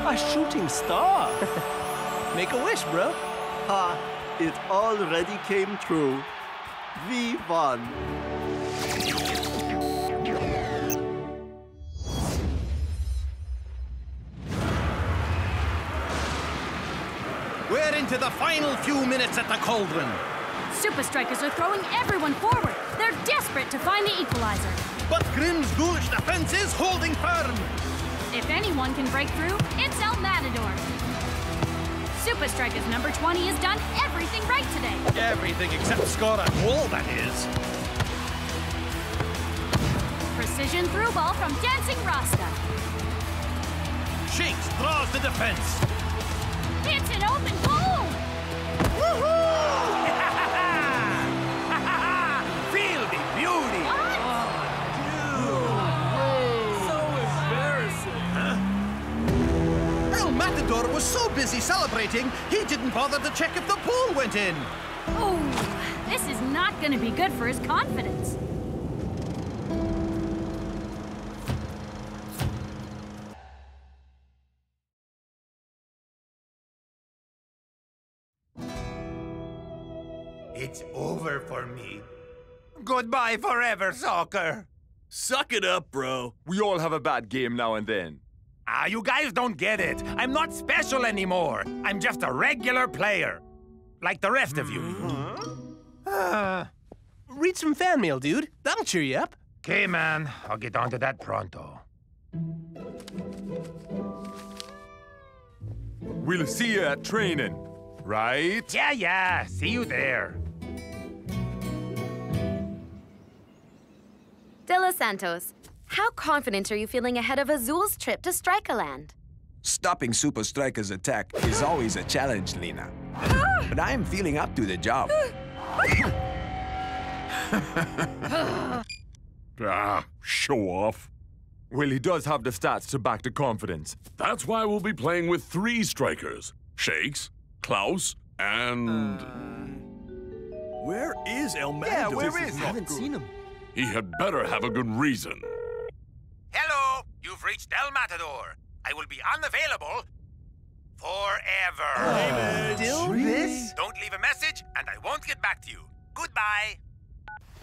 A shooting star. Make a wish, bro. Ha, it already came true. We won. We're into the final few minutes at the Cauldron. Super Strikers are throwing everyone forward. They're desperate to find the equalizer. But Grimm's ghoulish defense is holding firm. If anyone can break through, it's El Matador. Super Strikers number 20 has done everything right today. Everything except score a goal, that is. Precision through ball from Dancing Rasta. Shakes draws the defense. It's an open goal! Woohoo! Feel the beauty! What? Matador was so busy celebrating, he didn't bother to check if the ball went in. Oh, this is not going to be good for his confidence. It's over for me. Goodbye forever, soccer. Suck it up, bro. We all have a bad game now and then. Ah, you guys don't get it. I'm not special anymore. I'm just a regular player. Like the rest of you. Read some fan mail, dude. That'll cheer you up. Okay, man. I'll get onto that pronto. We'll see you at training, right? Yeah, yeah. See you there. De Los Santos. How confident are you feeling ahead of Azul's trip to Strikerland? Stopping Super Striker's attack is always a challenge, Lena. But I am feeling up to the job. Show off. Willie does have the stats to back the confidence. That's why we'll be playing with three strikers. Shakes, Klaus, and... Where is El Mando? Yeah, where is he? I haven't seen him. He had better have a good reason. Hello, you've reached El Matador. I will be unavailable forever. Still this? Don't leave a message, and I won't get back to you. Goodbye.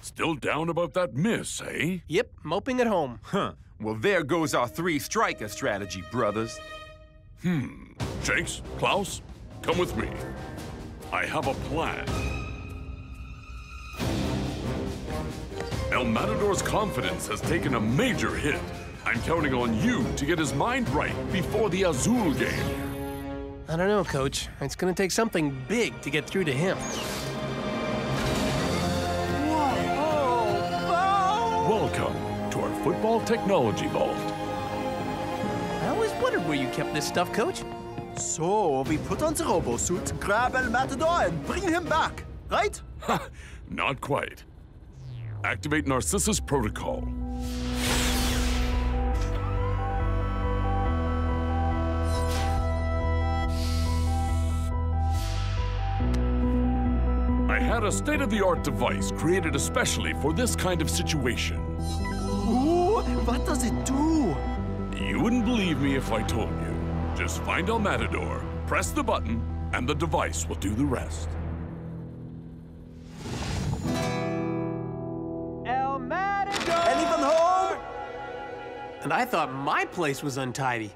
Still down about that miss, eh? Yep, moping at home. Huh. Well, there goes our three-striker strategy, brothers. Shakes, Klaus, come with me. I have a plan. El Matador's confidence has taken a major hit. I'm counting on you to get his mind right before the Azul game. I don't know, Coach. It's gonna take something big to get through to him. Welcome to our football technology vault. I always wondered where you kept this stuff, Coach. So we put on the robo-suit, grab El Matador, and bring him back, right? Ha! Not quite. Activate Narcissus Protocol. I had a state-of-the-art device created especially for this kind of situation. Ooh, what does it do? You wouldn't believe me if I told you. Just find El Matador, press the button, and the device will do the rest. El Matador! Anyone home? And I thought my place was untidy.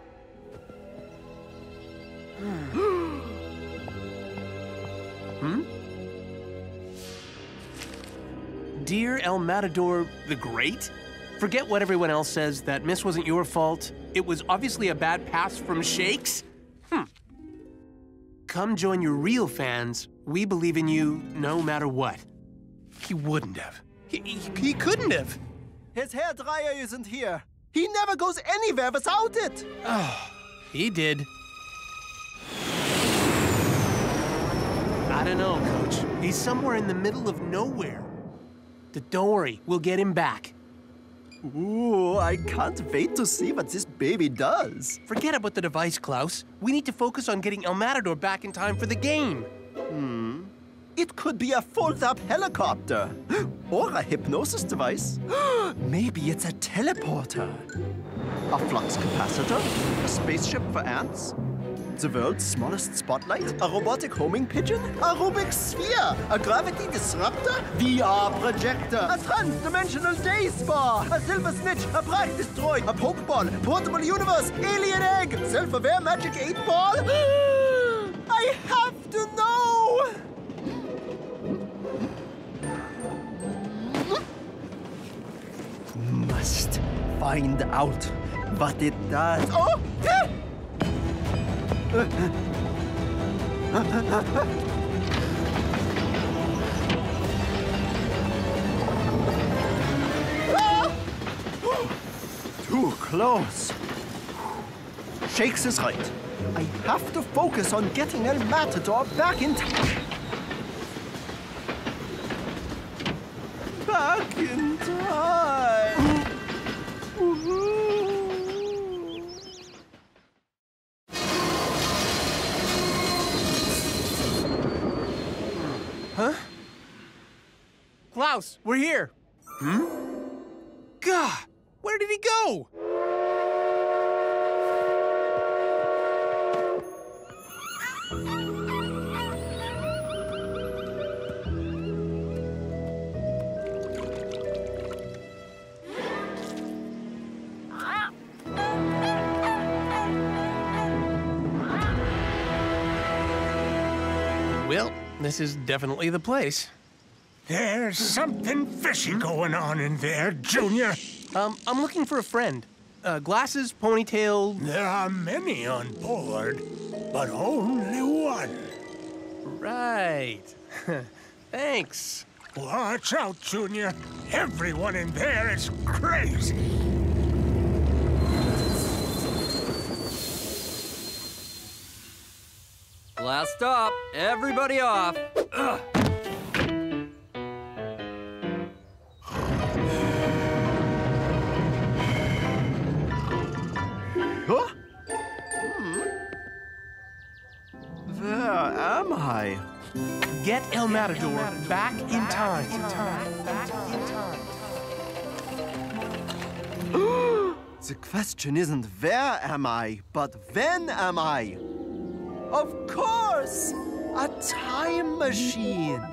Dear El Matador the Great, forget what everyone else says, that miss wasn't your fault. It was obviously a bad pass from Shakes. Come join your real fans. We believe in you no matter what. He wouldn't have. He couldn't have. His hairdryer isn't here. He never goes anywhere without it. Oh, he did. I don't know, Coach. He's somewhere in the middle of nowhere. Don't worry, we'll get him back. Ooh, I can't wait to see what this baby does. Forget about the device, Klaus. We need to focus on getting El Matador back in time for the game. It could be a fold-up helicopter. Or a hypnosis device. Maybe it's a teleporter. A flux capacitor? A spaceship for ants? The world's smallest spotlight, a robotic homing pigeon, a Rubik's sphere, a gravity disruptor, VR projector, a trans-dimensional day spa, a silver snitch, a prize destroy, a pokeball, portable universe, alien egg, self-aware magic 8-ball. I have to know! Must find out what it does. Oh! Too close. Shakes is right. I have to focus on getting El Matador back in time. Back in time. Klaus, we're here. God, where did he go? Well, this is definitely the place. There's something fishy going on in there, Junior. I'm looking for a friend. Glasses, ponytail... There are many on board, but only one. Right. Thanks. Watch out, Junior. Everyone in there is crazy. Last stop. Everybody off. Ugh. am I? Get El Matador back in time. The question isn't where am I, but when am I? Of course! A time machine!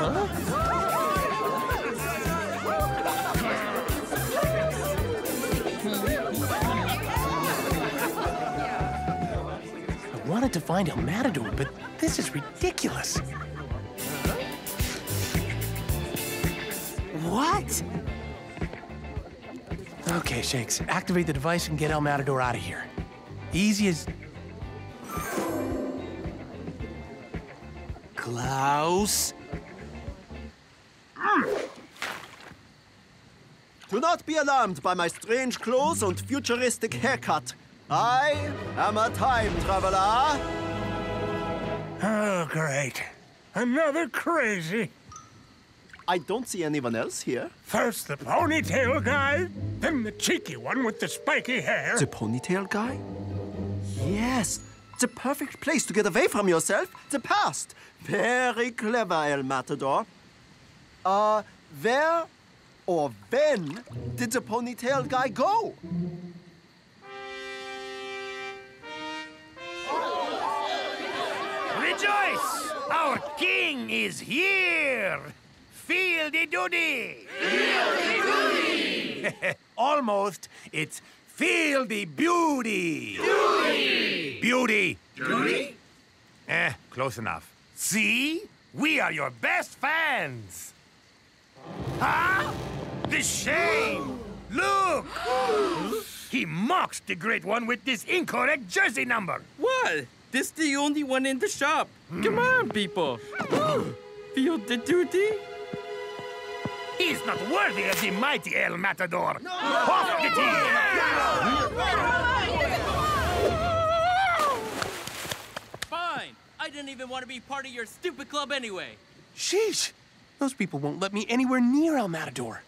I wanted to find El Matador, but this is ridiculous. What? Okay, Shakes, activate the device and get El Matador out of here. Easy as... Klaus? Do not be alarmed by my strange clothes and futuristic haircut. I am a time traveler. Oh, great. Another crazy. I don't see anyone else here. First the ponytail guy, then the cheeky one with the spiky hair. The ponytail guy? Yes, the perfect place to get away from yourself, the past. Very clever, El Matador. Where or when did the ponytail guy go? Rejoice! Our king is here! Fieldy-doody! Fieldy-doody! Almost. It's fieldy-beauty! Doody! Beauty! Doody? Eh, close enough. See? We are your best fans! Huh? The shame! Look! He mocks the Great One with this incorrect jersey number! What? This the only one in the shop. Come on, people. Feel the duty? He's not worthy of the mighty El Matador. No! Off the team! Fine. I didn't even want to be part of your stupid club anyway. Sheesh. Those people won't let me anywhere near El Matador.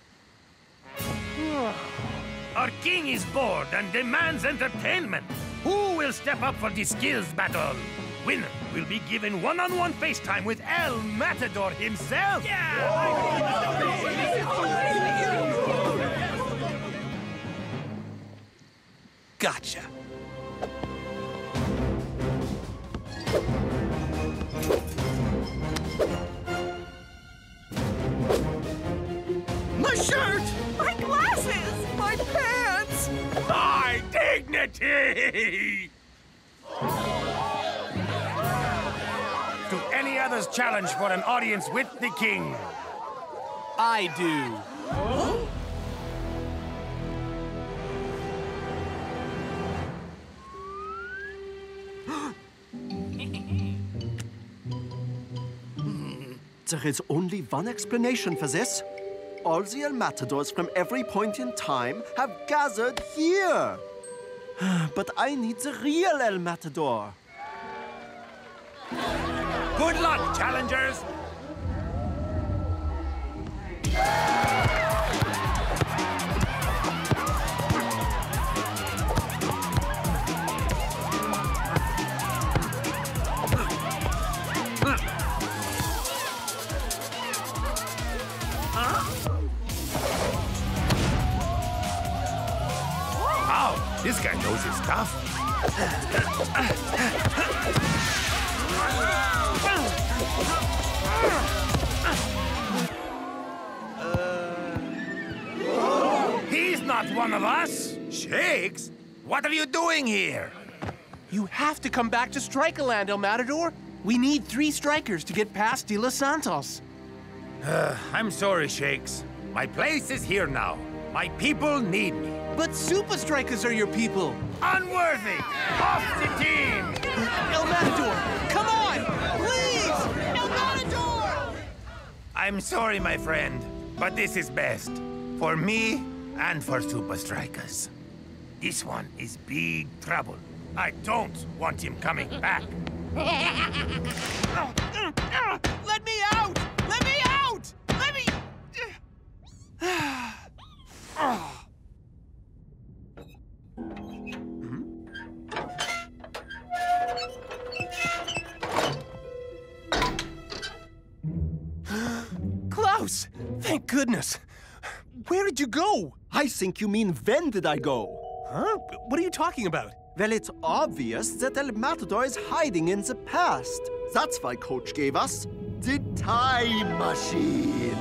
Our king is bored and demands entertainment. Who will step up for the skills battle? Winner will be given one-on-one face time with El Matador himself! Yeah! Gotcha. My shirt! My glasses! My pants! My dignity! Do any others challenge for an audience with the king? I do. Huh? There is only one explanation for this. All the El Matadors from every point in time have gathered here. But I need the real El Matador. Good luck, challengers! Wow, this guy knows his stuff. He's not one of us. Shakes, what are you doing here? You have to come back to Strikeland, El Matador. We need 3 strikers to get past De Los Santos. I'm sorry, Shakes. My place is here now. My people need me. But Super Strikers are your people. Unworthy! Off the team! El Matador, come on! Please! El Matador! I'm sorry, my friend, but this is best. For me and for Super Strikers. This one is big trouble. I don't want him coming back. Let me out! close. Thank goodness. Where did you go? I think you mean when did I go? Huh? What are you talking about? Well, it's obvious that El Matador is hiding in the past. That's why Coach gave us the time machine.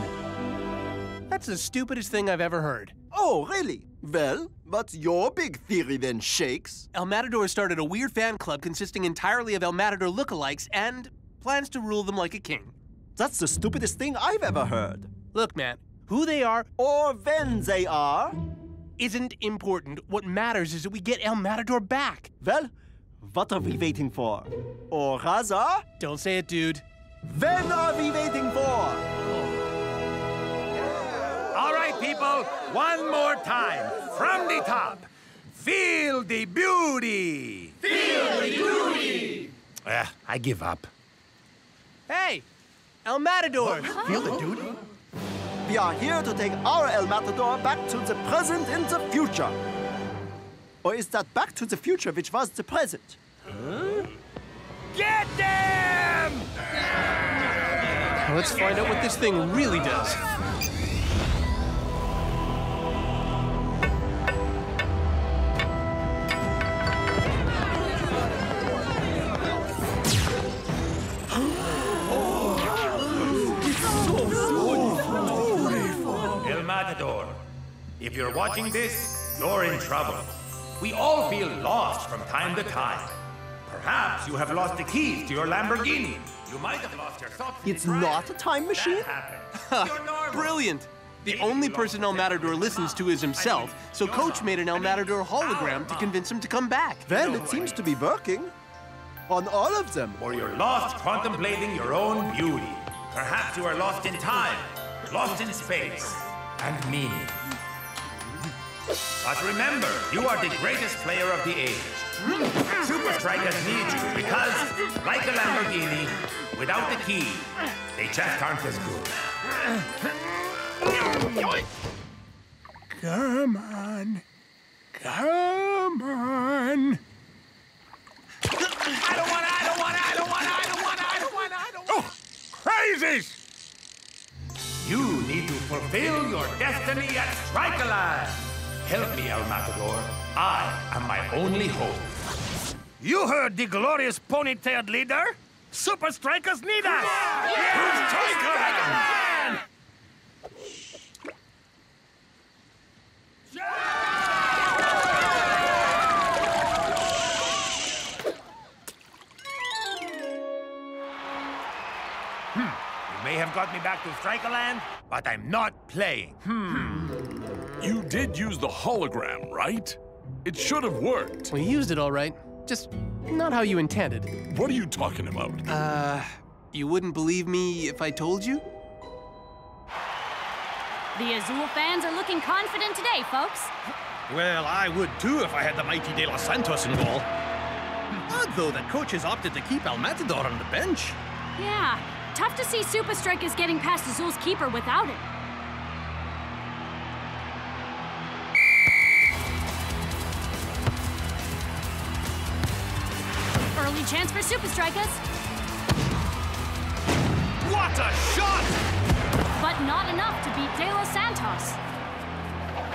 That's the stupidest thing I've ever heard. Oh, really? Well, what's your big theory then, Shakes? El Matador started a weird fan club consisting entirely of El Matador lookalikes and plans to rule them like a king. That's the stupidest thing I've ever heard. Look, man, who they are or when they are isn't important. What matters is that we get El Matador back. Well, what are we waiting for? Or rather... Don't say it, dude. When are we waiting for? All right, people, one more time. From the top, feel the beauty. Feel the beauty. I give up. Hey, El Matador. Huh? Feel the duty? We are here to take our El Matador back to the present and the future. Or is that back to the future, which was the present? Huh? Get them! Let's find out what this thing really does. El Matador, if you're watching this, you're in trouble. We all feel lost from time to time. Perhaps you have lost the keys to your Lamborghini. You might have lost your socks. It's not a time machine? Brilliant! The only person El Matador listens to is himself, so Coach made an El Matador hologram to convince him to come back. Well, it seems to be working. On all of them. Or you're lost contemplating your own beauty. Perhaps you are lost in time, lost in space, and meaning. But remember, you are the greatest player of the age. Super Strikers need you because, like a Lamborghini, without the key, they just aren't as good. Come on. Come on. I don't want. Oh, crazies! You need to fulfill your destiny at Strikeland. Help me, El Matador. I am my only hope. You heard the glorious ponytailed leader? Super Strikers need us! Yeah! Yeah! Striker Man! You may have got me back to Strikerland, but I'm not playing. You did use the hologram, right? It should have worked. We used it all right, just not how you intended. What are you talking about? You wouldn't believe me if I told you? The Azul fans are looking confident today, folks. Well, I would too if I had the mighty De Los Santos involved. Odd though that Coach has opted to keep El Matador on the bench. Yeah, tough to see Super Strikers getting past Azul's keeper without him. Early chance for Super Strikers. What a shot! But not enough to beat De Los Santos.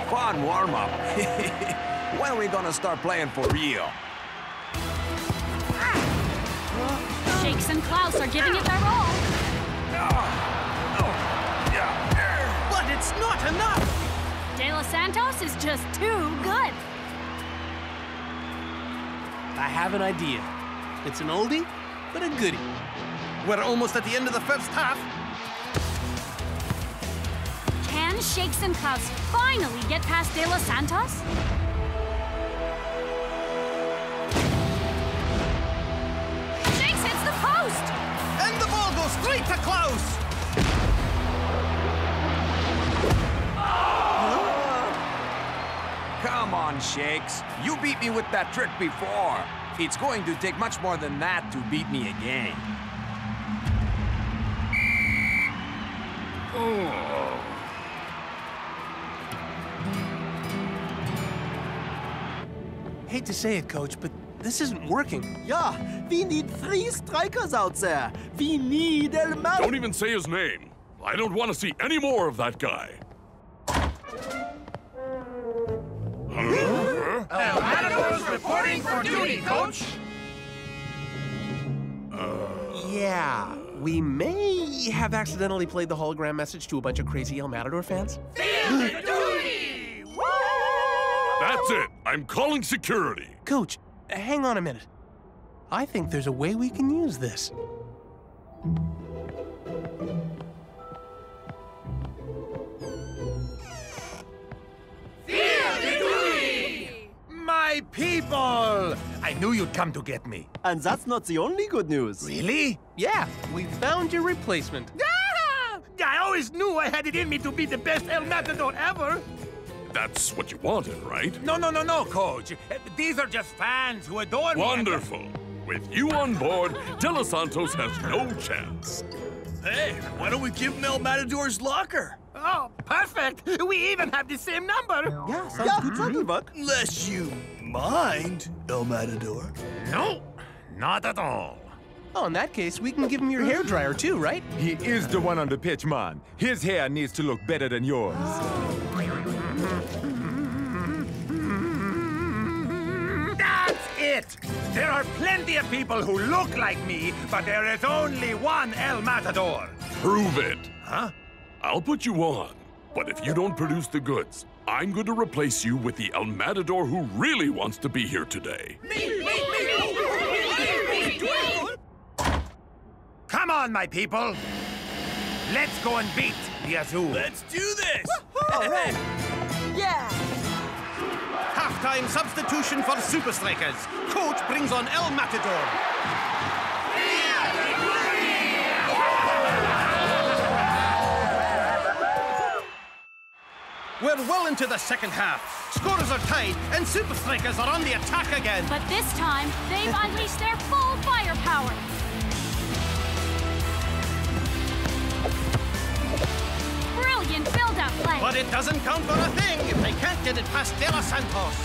Fun warm-up. When are we gonna start playing for real? Shakes and Klaus are giving it their all. But it's not enough! De Los Santos is just too good. I have an idea. It's an oldie, but a goodie. We're almost at the end of the first half. Can Shakes and Klaus finally get past De Los Santos? Shakes hits the post! And the ball goes straight to Klaus! Come on, Shakes. You beat me with that trick before. It's going to take much more than that to beat me again. Oh. Hate to say it, Coach, but this isn't working. Yeah, we need three strikers out there. We need El Matador. Don't even say his name. I don't want to see any more of that guy. El Matador's reporting for duty, Coach. Yeah, we may have accidentally played the hologram message to a bunch of crazy El Matador fans. Field to duty! Woo! That's it. I'm calling security. Coach, hang on a minute. I think there's a way we can use this. My people! I knew you'd come to get me. And that's not the only good news. Really? Yeah, we found your replacement. Ah! I always knew I had it in me to be the best El Matador ever. That's what you wanted, right? No, Coach. These are just fans who adore Wonderful. Me. Wonderful. With you on board, De Los Santos has no chance. Hey, why don't we give him El Matador's locker? Oh, perfect! We even have the same number! Yeah, sounds good, but unless you mind, El Matador. No, not at all. Oh, in that case, we can give him your hair dryer too, right? He is the one on the pitch, man. His hair needs to look better than yours. That's it! There are plenty of people who look like me, but there is only one El Matador. Prove it! Huh? I'll put you on, but if you don't produce the goods, I'm going to replace you with the El Matador who really wants to be here today. Me. Come on, my people. Let's go and beat the Azul. Let's do this. All right. Yeah. Halftime substitution for Super Strikers. Coach brings on El Matador. We're well into the second half. Scores are tied, and Super Strikers are on the attack again. But this time, they've unleashed their full firepower. Brilliant build-up play. But it doesn't count for a thing if they can't get it past De Los Santos.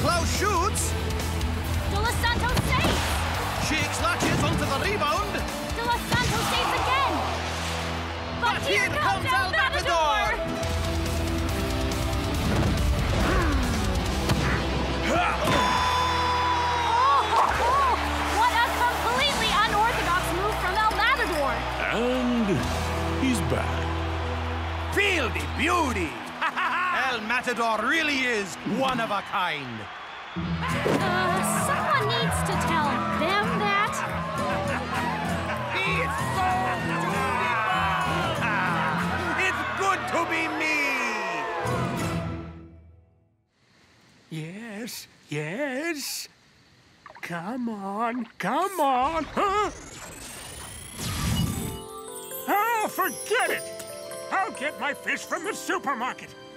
Klaus shoots. De Los Santos saves. Shakes latches onto the rebound. De Los Santos saves again. But here comes El Matador. Oh, what a completely unorthodox move from El Matador. And he's back. Feel the beauty. El Matador really is one of a kind. Someone needs to tell them that. It's so beautiful! It's good to be me! Yes. Come on, huh? Oh, forget it! I'll get my fish from the supermarket.